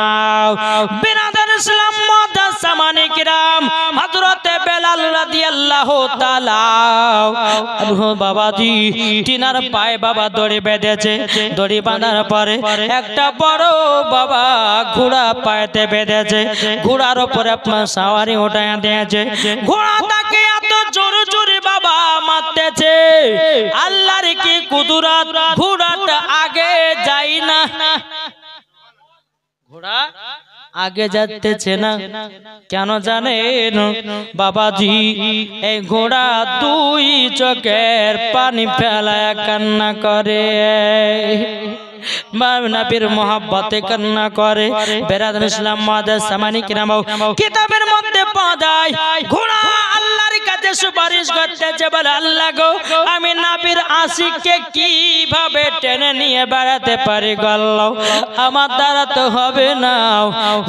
বিনাদার ইসলাম মাদার সামানি কিরাম হযরতে বেলাল রাদিয়াল্লাহু তাআলা আনহু বাবা জি তিনার পায়ে বাবা দড়ি বেঁধেছে দড়ি বাঁধার পরে একটা বড় বাবা ঘোড়া পায়েতে বেঁধেছে ঘোড়ার উপরে আপনার সাওয়ারি উঠায় দিয়েছে ঘোড়াটাকে এত জোরে জোরে বাবা মারতেছে আল্লাহর কি কুদরত ঘোড়াটা আগে যাই না ঘোড়া आगे जाते चेना क्यों जाने बाबा जी ए घोड़ा दुई चोखेर पानी फैलाया कान्ना करे নবীর মহব্বতে কান্না করে বেরাদার ইসলাম মাদার সামানি কিরামও কিতাবের মধ্যে পাওয়া যায় ঘোড়া আল্লাহর কাছে সুপারিশ করতেছে বলে আল্লাহ গো আমি নবীর আশিককে কিভাবে টেনে নিয়ে বেড়াতে পারি গল্লাহ আমার দ্বারা তো হবে না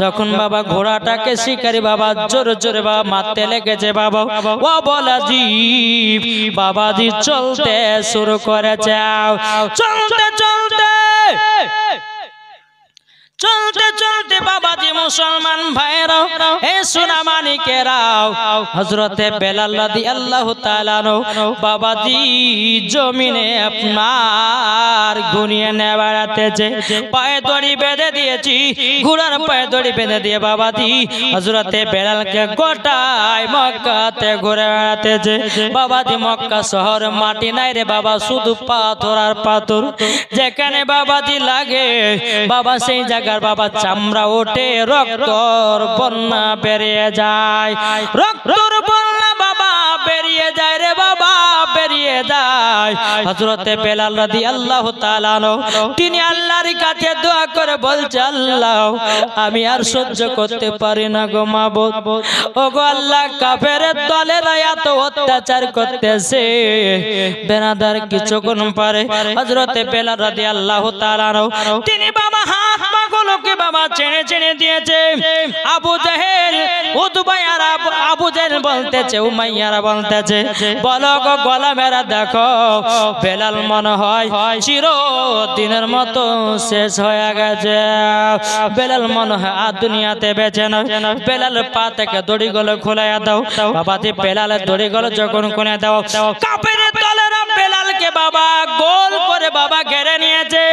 যখন বাবা ঘোড়াটাকে শিকারি বাবা জোরে জোরে বাবা মারতে লেগেছে বাবা ও বলাজি বাবাজি চলতে শুরু করেছে চলতে চলতে চলতে চলতে বাবাজি মুসলমান ভাইরা এ সোনা মানিকেরাও হযরতে বেলাল রাদিয়াল্লাহু তাআলা বাবাজি জমিনে আপনার গুনিয়ে নেবাড়াতেছে পায়ে দড়ি বেঁধে দিয়েছি ঘোড়ার পায়ে দড়ি বেঁধে দিয়ে বাবাজি হযরতে বেলালকে গোটায় মক্কাতে ঘুরে বেড়াতেছে বাবাজি মক্কা শহর মাটি নাই রে বাবা শুধু পাথর আর পাথর যেখানে বাবাজি লাগে বাবা সেই জায়গা বাবা চামড়া ওঠে রক্তর বন্যা বেরিয়ে যায় রক্তর বন্যা বাবা বেরিয়ে যায় রে বাবা বেরিয়ে যায় হযরতে বেলাল রাদিয়াল্লাহু তাআলা তিনি আল্লাহর কাছে দোয়া করে বলছে আল্লাহ আমি আর সহ্য করতে পারি না গো মাবুদ ওগো আল্লাহ কাফেরের দলেরা এত অত্যাচার করতেছে বেনাদার কিছুক্ষণ পরে হযরতে বেলাল রাদিয়াল্লাহু তাআলা তিনি বাবা হাত লোকে বাবা চেনে চেনে দিয়েছে আবু জাহেল উতবায়ারা আবু জাহেল বলতেছে উমাইয়ারা বলতেছে বলো গো গোলামেরা দেখো বেলাল মনে হয় চিরদিনের মতো শেষ হয়ে গেছে বেলাল মনে হয় আর দুনিয়াতে বেঁচে না বেলালের পা থেকে দড়িগুলো খোলাইয়া দাও বাবাজি বেলালের দড়িগুলো যখন খুলে দাও কাফেরের দলেরা বেলালকে বাবা গোল করে বাবা ঘেরে নিয়েছে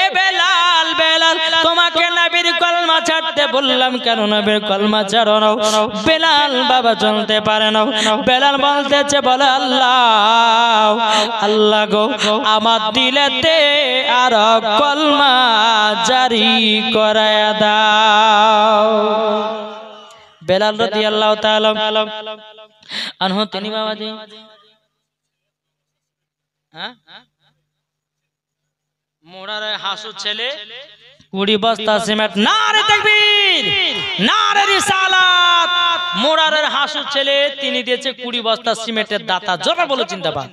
এ বেলাল বেলাল তোমাকে নবীর কলমা ছাড়তে বললাম কেন নবীর কলমা ছাড়ো না বেলাল বাবা চলতে পারে না বেলাল বলতেছে বলে আল্লাহ আল্লাহ গো আমার দিলেতে আর কলমা জারি করায়া দাও বেলাল রাদিয়াল্লাহু তাআলা আনহু তিনি বাবাজি হ্যাঁ মোড়ার হাসু ছেলে पूरी बस्ता सिमेंट नारे तकबीर नारे रिसालात मोरारेर हासु चले तिनी दिएছে 20 बस्ता সিমেন্টের দাতা জোরে বলো জিন্দাবাদ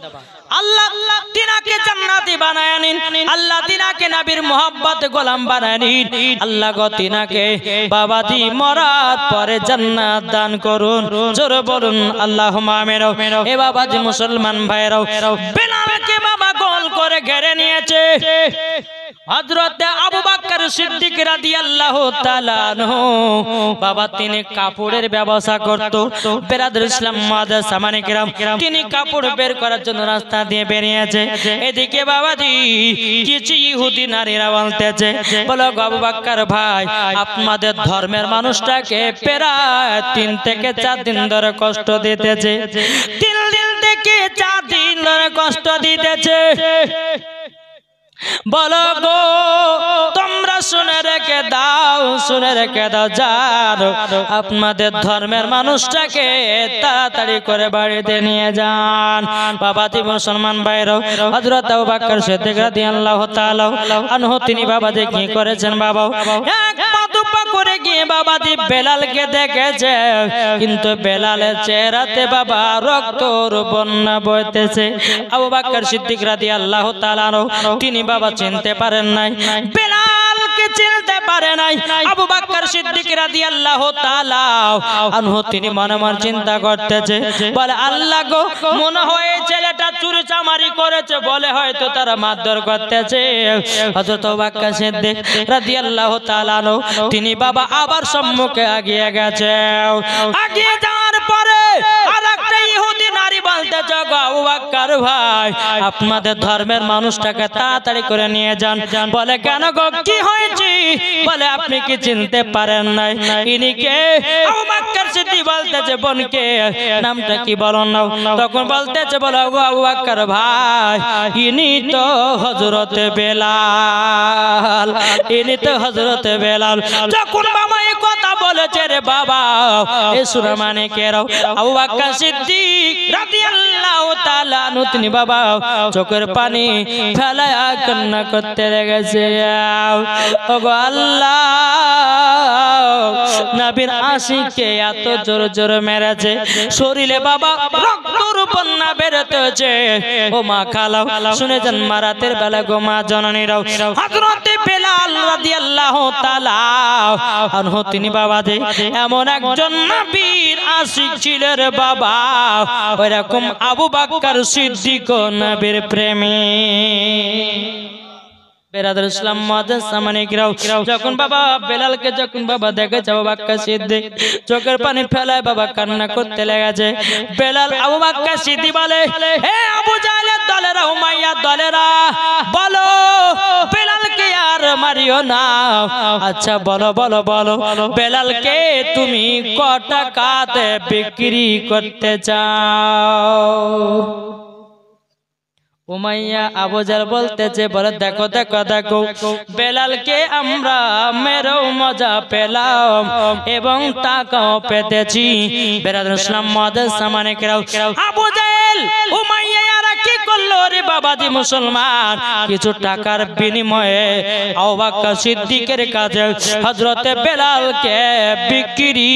আল্লাহ তিনাকে জান্নাতি বানায় নিন আল্লাহ তিনাকে নবীর mohabbat-e গোলাম বানায় নিন আল্লাহ গো তিনাকে বাবাজি মরাত পরে জান্নাত দান করুন জোরে বলুন আল্লাহুম্মা আমিন এ বাবাজি মুসলমান ভাইরা বেনামকে বাবা গোল করে ঘিরে নিয়েছে हजरत अबू बकर सिद्दीक रादियल्लाहु ताआला अन्हु बाबा तिनी कापड़ेर व्यवस्था करतो बिरादर इस्लाम मदरसा माने किराम तिनी कापड़ बेर करार जोन्नो रास्ता दिए बेरिएछे एदिके बाबाजी किछु इहुदी नारीरा बोलतेछे बोलो अबू बकर भाई आपनादेर धर्मेर मानुषटाके प्राय 3 থেকে 4 दिन धरे कष्ट दितेछे 3 থেকে 4 दिन धरे कष्ट दितेछे बोलो गो तुमरा सुने रेखे दाओ जाओ आपनादेर धर्मेर मानुषटाके ताड़ाताड़ी करे बाड़ीते निये जान बाबाजी मुसलमान भाइरा हजरत अबू बकर सिद्दीक रादियाल्लाहु ताआला अन्हु तिनी बाबाजी कि करेछेन बाबा एक पा दुपा करे गिये बाबाजी बेलालके देखेछे किन्तु बेलालेर चेहराते बाबा रक्तर बन्या बইতেছে अबू बकर सिद्दीक रादियाल्लाहु ताआला अन्हु तिनी बाबा चिनते पारेन नाई बेलाल के चिनते पारे नाई अबू बकर सिद्दीक रादियाल्लाहु ताआला अन्हु तिनी मने मने चिंता करतेछे बोले अल्लाह गो मन होय ছেলেটা চুরিচামারি করেছে বলে হয়তো তারা মারধর করতেছে হযরত আবু বকর সিদ্দীক রাদিয়াল্লাহু তাআলা আনহু তিনি বাবা আবার সম্মুখে এগিয়ে গেছে এগিয়ে যাওয়ার পরে আরেকটা ইহুদি নারী বলতে জগো আবু বকর ভাই আপনাদের ধর্মের মানুষটাকে তাড়াতাড়ি করে নিয়ে যান বলে কেন গো কি হয়েছে বলে আপনি কি চিনতে পারেন না ইনি কে আবু বকর সিদ্দীক বলতেছে বনকে নামটা কি বলো না তখন বলতেছে বলো গো আবু বকর ভাই ইনি তো হযরত বেলাল ইনি তো হযরত বেলাল যখন বাবা এই কথা বলেছে রে বাবা এ সুরা মানে কে রাও আবু বকর সিদ্দীক রাদিয়াল্লাহু তাআলা নতনি বাবা চোখের পানি ফেলায় কান্না করতে লেগেছে ওগো আল্লাহ নবীর আশিককে এত জোর জোর মেরেছে শরীরে বাবা রক্তর বন্যা বেরোতে ও মা খালাও শুনে যান মা রাতের বেলা গো মা জননীরাও হযরত বেলাল রাদিয়াল্লাহু তাআলা আনহু তিনি বাবা দে এমন একজন নবীর আশিক ছিলেন রে বাবা ওইরকম আবু বকর সিদ্দিক নবীর প্রেমী बेरादर इस्लाम सामने जखन बाबा बेलाल के जखन बाबा देखे अबू बकर सिद्दीक चोखेर पानी फेलाय बाबा कान्ना करते लेगेछे बेलाल अबू बकर सिद्दीक बोले हे अबू जाहलेर दलेरा उमाय्या दलेरा बोलो बेलाल के आर मारियो ना अच्छा बोलो बोलो बोलो बेलाल के तुमी कत टाकाते बिक्री करते चाओ उमैया आबूजर बोलते बोले देखो देखो देखो बेलाल के अमरा मेरो मजा पेलाम एवं ताकाओ पेतेछी बेरादर इस्लाम मदरसा माने कराओ आबूजर उमैया यारा की करलो रे बाबाजी मुसलमान किछु टाकार बिनिमये अबू बकर सिद्दीकेर काछे हजरत बेलाल के बिक्री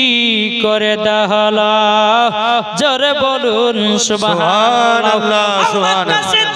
करे दहला जोरे बोलुन सुबहानअल्लाह सुबहानअल्लाह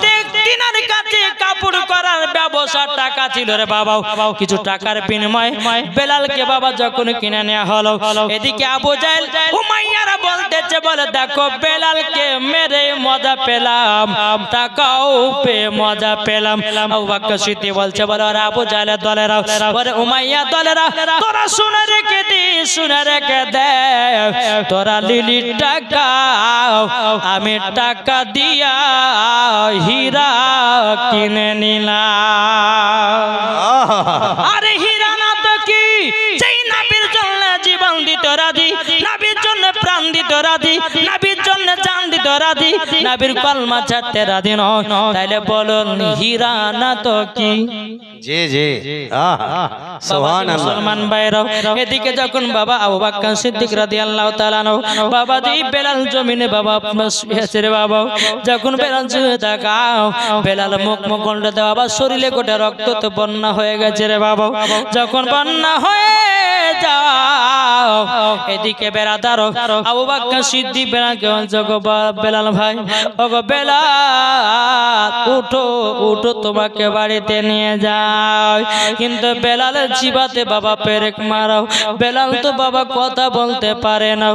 तोरा लिली टाका आमी टाका दिया हीरा किने अरे हीरा ना तो की जीवन दी तोरा दी नबीर जन्य प्राण दी तोरा दी नबीर জন্য জান দিতে রাজি, নবীর কলমা ছাড়তে রাজি নয়, তাইলে বলুন হীরা না তো কি? জি জি আহা সুবহানাল্লাহ। মুসলমান ভাইরা এদিকে যখন বাবা আবু বকর সিদ্দিক রাদিয়াল্লাহু তাআলা নও বাবা জি বেলাল জমিনে বাবা হেসেরে বাবা যখন বেলাল জুয়ে তাকাও বেলাল মুখমণ্ডে বাবা শরীরে গোটা রক্ত তো বন্যা হয়ে গেছে রে বাবা। যখন বন্যা হয়ে যাও এদিকে বেরাদার আবু বকর সিদ্দিক বেলালকে জগো বেলাল ভাই ওগো বেলাল উঠো উঠো তোমাকে বাড়িতে নিয়ে যাও। কিন্তু বেলালের জিবাতে বাবা পেরেক মারাও, বেলাল তো বাবা কথা বলতে পারে না।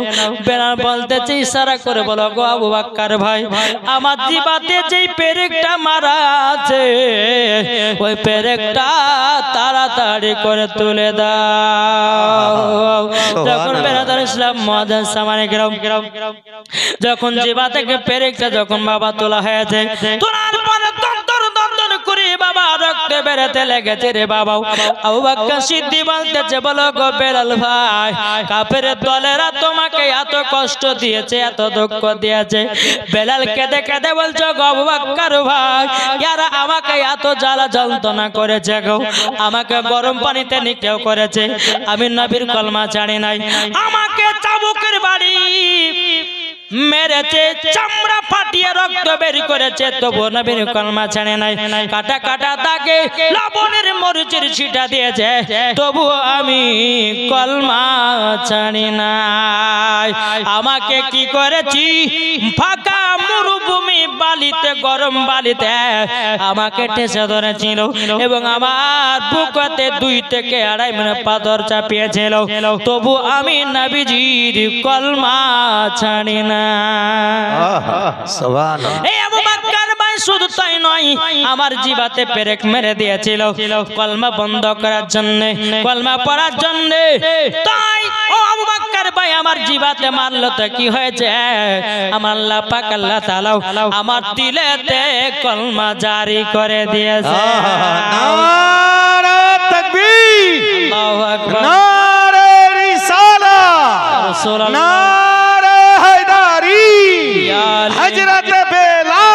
বেলাল বলতেছে ইশারা করে বলো গো আবু বকর ভাই আমার জিবাতে যেই পেরেকটা মারা আছে ওই পেরেকটা তাড়াতাড়ি করে তুলে দাও। যখন বেরাদার ইসলাম মহাদান সামানে গ্রাম গ্রাম যখন জিবা থেকে পেরেকটা যখন বাবা তোলা হয়েছে তোলার পরে আমাকে গরম পানিতে নিক্ষেপ করেছে, আমি নবীর কলমা জানি নাই, আমাকে চাবুকের বাড়ি মেরেছে, চামড়া ফাটিয়ে রক্ত বের করেছে, তবু নবীর কলমা ছাড়ে নাই, কাটা কাটা দাগে লবণের মরিচের ছিটা দিয়েছে, তবু আমি কলমা ছাড়ি নাই। আমাকে কি করেছি ফাঁকা মরুভূমি বালিতে গরম বালিতে আমাকে ঠেসে ধরেছিল এবং আমার বুকতে 2 থেকে 2.5 মিনিট পাথর চাপিয়েছিল, তবু আমি নবীজির কলমা ছাড়ি না। শুধু তাই নয়, আমার জিবাতে পেরেক মেরে দিয়েছিল কলমা বন্ধ করার জন্য, কলমা পড়ার জন্য। তাই ও আবু বকর ভাই আমার জিবাতে মারলো তো কি হয়েছে? আমার আল্লাহ পাক আল্লাহ তাআলা আমার দিলেতে কলমা জারি করে দিয়েছে। নারে তাকবীর, আল্লাহু আকবার, নারে রিসালাত, রাসূলুল্লাহ, হযরত বেলাল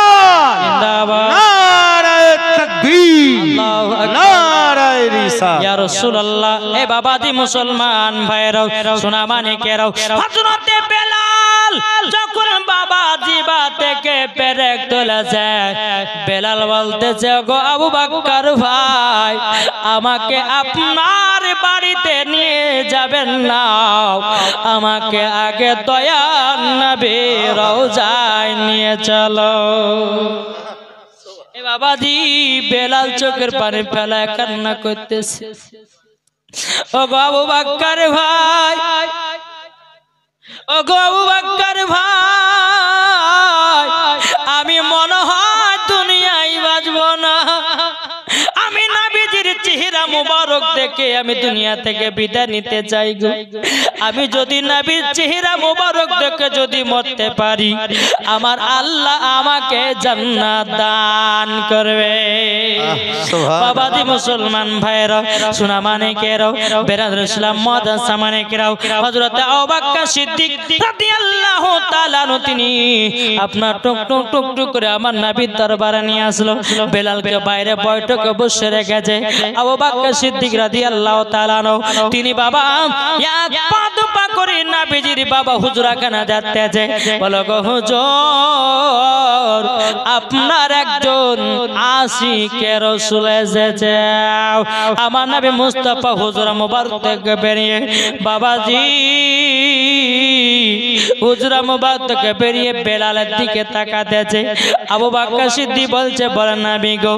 জিন্দাবাদ, নারে তাকবীর, আল্লাহু আকবার, নারে রিসালাত, ইয়া রাসূলুল্লাহ। এ বাবাজি মুসলমান ভাইরা শোনা মানে কেরাও হযরত বেলাল যখন বাবা জিবা থেকে পেরেক তুলেছে বেলাল বলতেছে গো আবু বকর ভাই আমাকে আপনার বাড়িতে নিয়ে যাবেন না, আমাকে আগে দয়া নবীর রওজায় নিয়ে চলো। এ বাবাজি বেলাল চোখের পানি ফেলায় কান্না করতেছে, ও গো আবু বকর ভাই, ও গো আবু বকর ভাই আমি মনে হয় দুনিয়ায় বাঁচব না, আমি নবীজির চেহারা মুবারক দেখে আমি দুনিয়া থেকে বিদায় নিতে চাই গো। আমি যদি নবীর চেহারা মুবারক দেখে যদি মরতে পারি আমার আল্লাহ আমাকে জান্নাত দান করবে। বাবাজি মুসলমান ভাইরা শোনা মানে কেরো বেরাদুল ইসলাম মাদ্রাসা মানে কেরো হযরত আবু বকর সিদ্দিক রাদিয়াল্লাহু তাআলা নু তিনি আপনার টুক টুক টুক টুক করে আমার নবীর দরবারে নিয়ে আসলো। বেলালকে বাইরে বৈঠকে বসে রেখেছে, আবু বকর সিদ্দিক রাদিয়াল্লাহু তাআলা নু তিনি বাবা এক পা দুপা করে নবীজির বাবা হুজুরাখানা যাচ্ছে, বলো গো হুজুর আপনার একজন আশিকে রাসূল এসেছে। আমার নবী মুস্তাফা হুজুর মুবারক থেকে বেরিয়ে বাবাজি হুজুর মুবারক থেকে বেরিয়ে বেলালের দিকে তাকাতেছে। আবু বকর সিদ্দিক বলছে বলেন নবী গো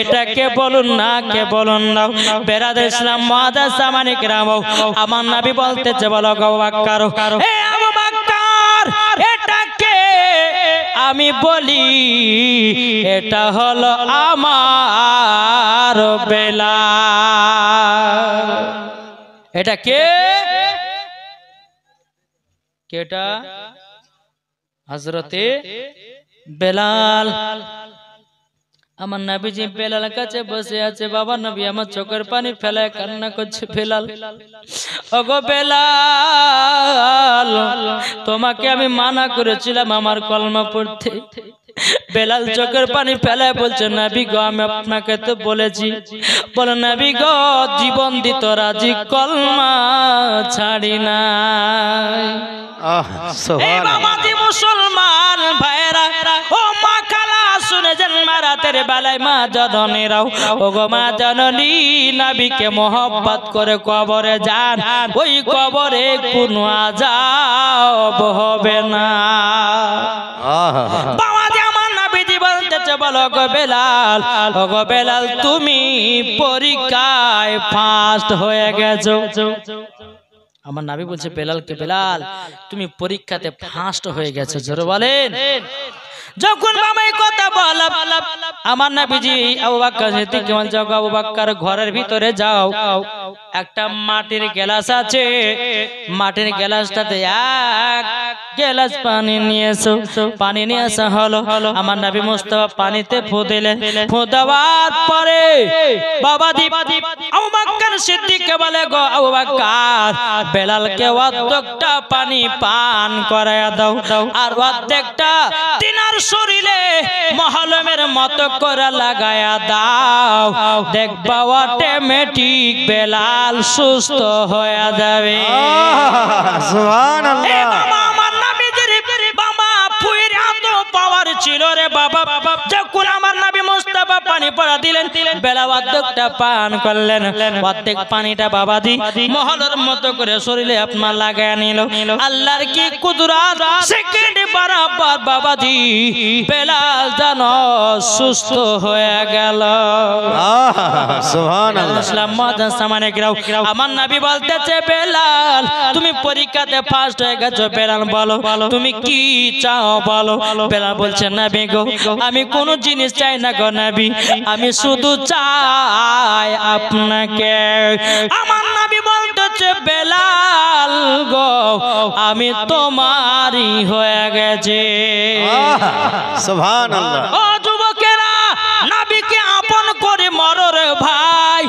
এটা কে বলুন না কে বলুন না? বেরাদ ইসলাম মাদার সামানি کرام আমার নবী বলতেছে বলো গো আবু বকর, এ আবু বকর এটা কে? আমি বলি এটা হলো আমার বেলাল। এটা কে? কেটা হযরতে বেলাল। আমার নবীজি বেলাল কাছে বসে আছে। বাবা নবী আমার চোখের পানি ফেলায় কান্না করছে। বেলাল, ওগো বেলাল, তোমাকে আমি মানা করেছিলাম আমার কলমা পড়তে। বেলাল চোখের পানি ফেলায় বলছে, নবী গো আমি আপনাকে তো বলেছি। বলে, নবী গো জীবন দিত রাজি কলমা ছাড়ি না। মুসলমান ভাইরা, ও মা খালা, শুনে যান মা রাতের বেলায় মা জননীরাও, ওগো মা জননী নবীকে মোহব্বত করে কবরে যান, ওই কবরে কোনো আযাব হবে না। বলো গো বেলাল, ওগো বেলাল তুমি পরীক্ষায় ফার্স্ট হয়ে গেছো। আমার নবী বলছে বেলালকে, বেলাল তুমি পরীক্ষাতে ফার্স্ট হয়ে গেছো। জোরে বলেন। যখন বাবাই কথা বল, আমার নবীজি আবু বকর সিদ্দিককে বলছে, আবু বকর ঘরের ভিতরে যাও, একটা মাটির গ্লাস আছে, মাটির গ্লাসটাতে এক গ্লাস পানি নিয়ে এসো। পানি নিয়ে আসা হলো। আমার নবী মুস্তাফা পানিতে ফু দিলেন। ফু দেওয়ার পরে বাবাজি আবু বকর সিদ্দিককে বলে, গো আবু বকর বেলালকে অর্ধেকটা পানি পান করায়া দাও, আর অর্ধেকটা তিনার শরীরে মহলমের মতো করে লাগায়া দাও, দেখবা অটোমেটিক বেলাল সুস্থ হয়ে যাবে। সুবহানাল্লাহ। ছিল রে বাবা। যখন আমার নবী মুস্তাফা পানি পড়া দিলেন, বেলাল অর্ধেকটা পান করলেন। প্রত্যেক পানিটা বাবাজি মহলের মতো করে শরীরে আপনার লাগায় নিল। আল্লাহর কি কুদরত, সেকেন্ড বরাবর বাবাজি বেলাল যেন সুস্থ হয়ে গেল। সুবহানাল্লাহ। মুসলমান সামনে গেল। আমার নবী বলতেছে, বেলাল তুমি পরীক্ষাতে ফার্স্ট হয়ে গেছো। বেলাল বলো তুমি কি চাও বলো। বেলাল বলছে, নবী গো আমি কোন জিনিস চাই না গো নবী, আমি শুধু চাই আপনাকে। আমার নবী বলতেছে, বেলাল গো আমি তোমারই হয়ে গেছে। সুবহানাল্লাহ। ও যুবকেরা, নবীকে আপন করে মরো রে ভাই,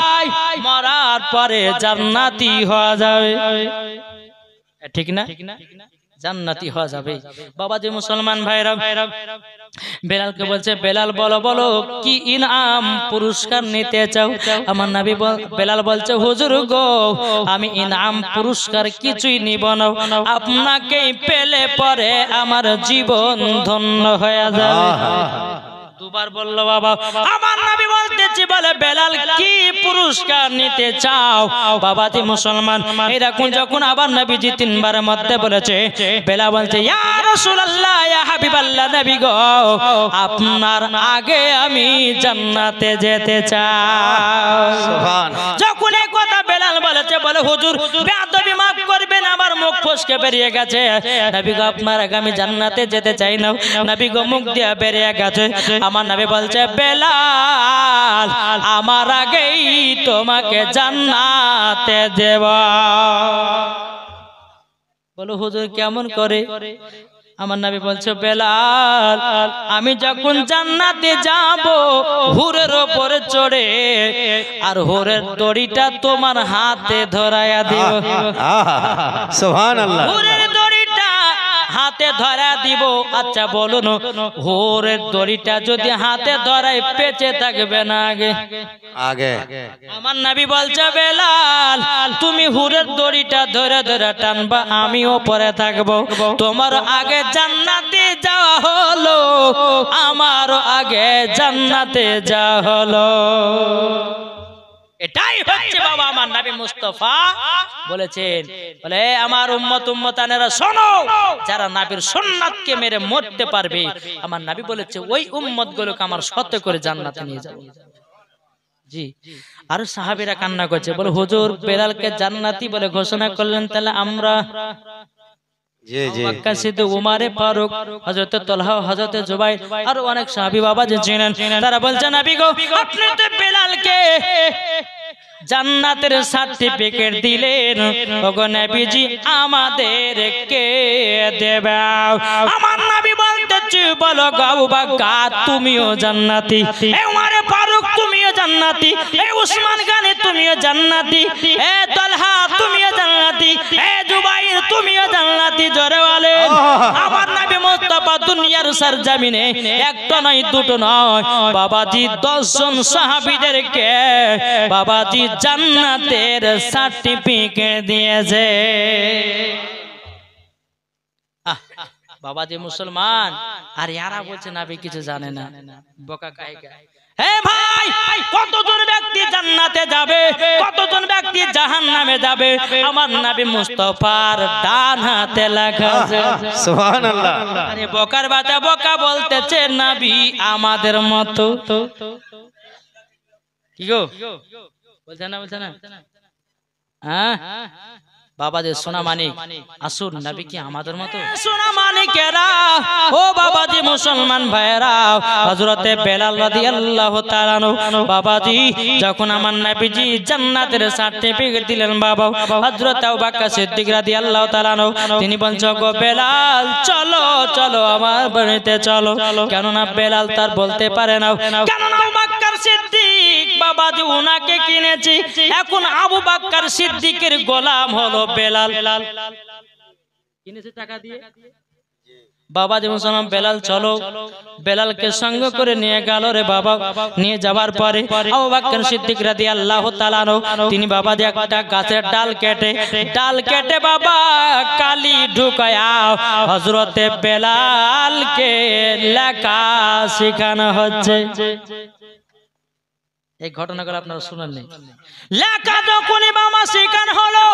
মরার পরে জান্নাতি হওয়া যাবে। ঠিক না? জান্নাতি হওয়া যাবে। বাবা যে মুসলমান ভাইরা, বেলালকে বলছে, বেলাল বলো বলো কি ইনাম পুরস্কার নিতে চাও। আমার নবী বেলাল বলছে, হুজুর গো আমি ইনাম পুরস্কার কিছুই নিব না, আপনাকে পেলে পরে আমার জীবন ধন্য হয়ে যাবে। দুবার বললো বাবা। আমার নবী বলতেছি, বলে বেলাল কি পুরস্কার নিতে চাও। বাবাজি মুসলমান, এরকম যখন আবার নবীজি তিনবারের মধ্যে বলেছে, বেলাল বলছে, ইয়া রাসূলুল্লাহ ইয়া হাবিবাল্লাহ, নবী গো আপনার আগে আমি জান্নাতে যেতে চাই। সুবহানাল্লাহ। যখন এই কথা বেলাল বলেছে, বলে হুজুর বেয়াদবি মাফ করবেন, আমার মুখ ফসকে বেরিয়ে গেছে। নবী গো আপনার আগে আমি জান্নাতে যেতে চাই না। নবী গো মুখ দিয়ে বেরিয়ে গেছে। আমার নবী বলছে, বেলাল আমার আগেই তোমাকে জান্নাতে দেব। বলো হুজুর কেমন করে। আমার নবী বলছে, বেলাল আমি যখন জান্নাতে যাব হুরের উপরে চড়ে, আর হুরের দড়িটা তোমার হাতে ধরায়া দেব। সুবহানাল্লাহ। হুরের দড়িটা হাতে ধরা দিব। আচ্ছা বলুন, হুরের দড়িটা যদি হাতে ধরায় পেঁচে থাকবে না আগে আগে? আমার নবী বলছে, বেলাল তুমি হুরের দড়িটা ধরে ধরে টানবা, আমিও পরে থাকবো। তোমার আগে জান্নাতে যাওয়া হলো, আমার আগে জান্নাতে যাওয়া হলো। এটাই হচ্ছে বাবা আমার নবী মুস্তাফা বলেছেন। বলে আমার উম্মত উম্মতানেরা শোনো, যারা নবীর সুন্নাতকে মেরে মরতে পারবে, আমার নবী বলেছে ওই উম্মতগুলোকে আমার সাথে করে জান্নাতে নিয়ে যাব। জি। আর সাহাবীরা কান্না করছে, বলে হুজুর বেলালকে জান্নাতি বলে ঘোষণা করলেন, তাহলে আমরা জান্নাতের সার্টিফিকেট দিলেন, ওগো নবীজি আমাদের কে দেবে। আমার নবী বলতে दस जन साहाबीदेरके बाबाजी জান্নাতের সার্টিফিকেট দিয়েছে। बाबा जी मुसलमान अरे यारा बोलते ना भी किसी जाने ना बोका काएगा। हे भाई कत जन व्यक्ति জান্নাতে যাবে কত জন ব্যক্তি জাহান্নামে যাবে আমার নবী মুস্তাফার ডান হাতে লাগা। সুবহানাল্লাহ। আরে বোকার বাচ্চা বোকা বলতেছে নবী আমাদের মত কি গো বলছ না বলছ না। হ্যাঁ बाबा जी सोना मानिक असुर नबी की आमादर मत सोना मानिक ओ बाबा जी मुसलमान भाईरा हजरत बेलाल रदियल्लाहु ताआला अन्हु बाबा जी যখন আমার নবীজি জান্নাতের সার্টিফিকেট দিলেন বাবা হযরত আবু বকর সিদ্দিক রাদিয়াল্লাহু তাআলা আনহু তিনি বলছেন গো বেলাল চলো চলো আমার বাড়িতে চলো কেন না বেলাল তার বলতে পারে না কেন না আবু বকর সিদ্দিক বাবা যে উনাকে কিনেছি এখন আবু বকর সিদ্দিকের গোলাম হলো বেলাল কিনেছে টাকা দিয়ে। बाबा जी मुसलमान बेलाल चलो बेलाल के संग करे निये गेलो रे बाबा निये जावार परे आबू बकर सिद्दिक रदियल्लाहु ताआला अन्हु तिनी बाबा जी एकटा गाछेर डाल केटे बाबा काली ढुकाया हजरत बेलाल के लेखा शिखानो होच्छे। এই ঘটনাগুলো আপনারা শুনেন নাই লেখা যখনই বাবা শিকান হলো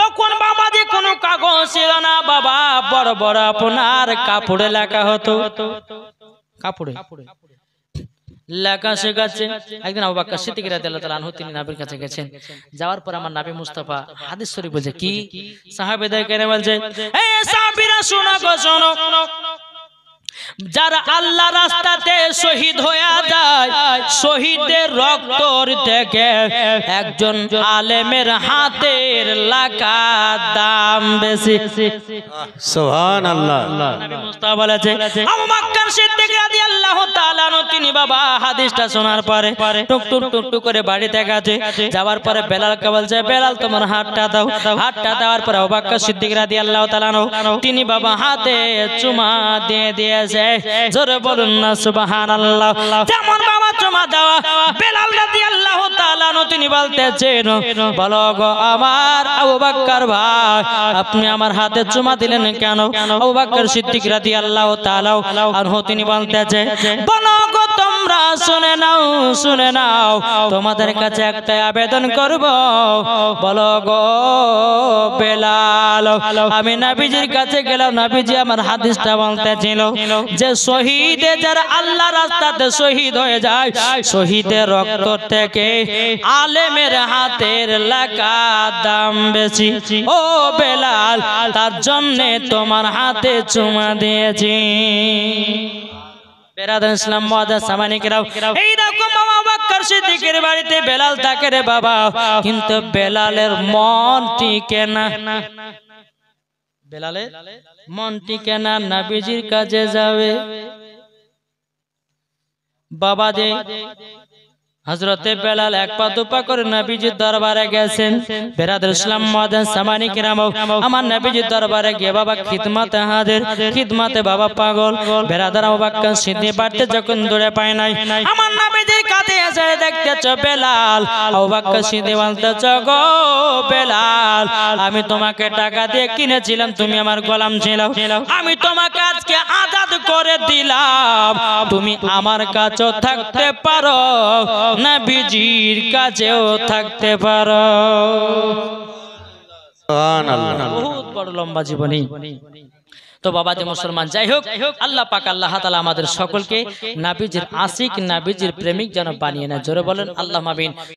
তখন বাবা দি কোনো কাগজ ছিল না বাবা বড় বড় আপনার কাপড়ে লেখা হতো কাপড়ে লেখা শিখাচ্ছে। একদিন আবু বকর সিদ্দিক রাদিয়াল্লাহু তাআলা আনহু তিনি নবীর কাছে গেছেন যাওয়ার পর আমার নবী মুস্তাফা হাদিস শরীফ বলে কি সাহাবীদের কেনে বলছে এই সাহাবীরা শোনো গো শোনো যারা আল্লাহ রাস্তাতে শহীদ হয়ে যায় শহীদের রক্তর থেকে একজন আলেমের হাতের লাকা দাম বেশি। সুবহানাল্লাহ। নবী মুস্তাফা বলেছে আবু বকর সিদ্দিক রাদিয়াল্লাহু তাআলা আনহু তিনি বাবা হাদিসটা শোনার পরে টুক টুক টুক টুক করে বাড়িতে গেছে যাওয়ার পরে বেলালকে বলছে বেলাল তোমার হাতটা দাও হাতটা দেওয়ার পরে আবু বকর সিদ্দিক রাদিয়াল্লাহু তাআলা আনহু তিনি বাবা হাতে চুমা দিয়ে দিয়ে জোরে বলুন না সুবহানাল্লাহ। যেমন বাবা চুমা দেওয়া বেলাল রাদিয়াল্লাহু তাআলা আনহু তিনি বলতেছেন বলো গো আমার আবু বকর ভাই আপনি আমার হাতে চুমা দিলেন কেন আবু বকর সিদ্দিক রাদিয়াল্লাহু তাআলা আনহু তিনি বলতেছে বলো গো তোমরা শুনে নাও তোমাদের কাছে একটা আবেদন করব বলো গো বেলাল আমি নবীজির কাছে গেলাম নবীজি আমার হাদিসটা বলতেছিল যে শহীদে যারা আল্লাহ রাস্তাতে শহীদ হয়ে যায় শহীদের রক্ত থেকে আলেমের হাতের লেখা দাম বেশি ও বেলাল তার জন্য তোমার হাতে চুমা দিয়েছি। বেরাদান ইসলাম মওদা সামানিক রাও এই রকম বাবা বকর সিদ্দিকের বাড়িতে বেলাল থাকে রে বাবা কিন্তু বেলালের মন টিকে না বেলালের মন টিকে না নবীজির কাছে যাবে বাবা দে হযরতে বেলাল এক পা দুপা করে নবীজির দরবারে গেছেন। বেরাদার ইসলাম মহাদান সামানি কিরাম আমার নবীজির দরবারে গিয়ে বাবা খিদমতে হাজির খিদমতে বাবা পাগল বেরাদার আবু বকর সিদ্দিক বাড়তে যখন দূরে পায় নাই আমার নবীজির কাছে এসে দেখতেছ বেলাল আবু বকর সিদ্দিক বলতেছ গো বেলাল আমি তোমাকে টাকা দিয়ে কিনেছিলাম তুমি আমার গোলাম ছিল আমি তোমাকে আজকে আজাদ করে দিলাম তুমি আমার কাছেও থাকতে পারো নবীজির কাছেও থাকতে পারো। সুবহানাল্লাহ। বহুত বড় লম্বা জীবনী। तो बाबा जी मुसलमान जय हो अल्लाह पाक अल्लाह ताला आमादेर सकलके नबीजिर आशिक नबीजिर प्रेमिक जन बनिए ना जोरे बोलेन अल्लाहुम्मा आमीन।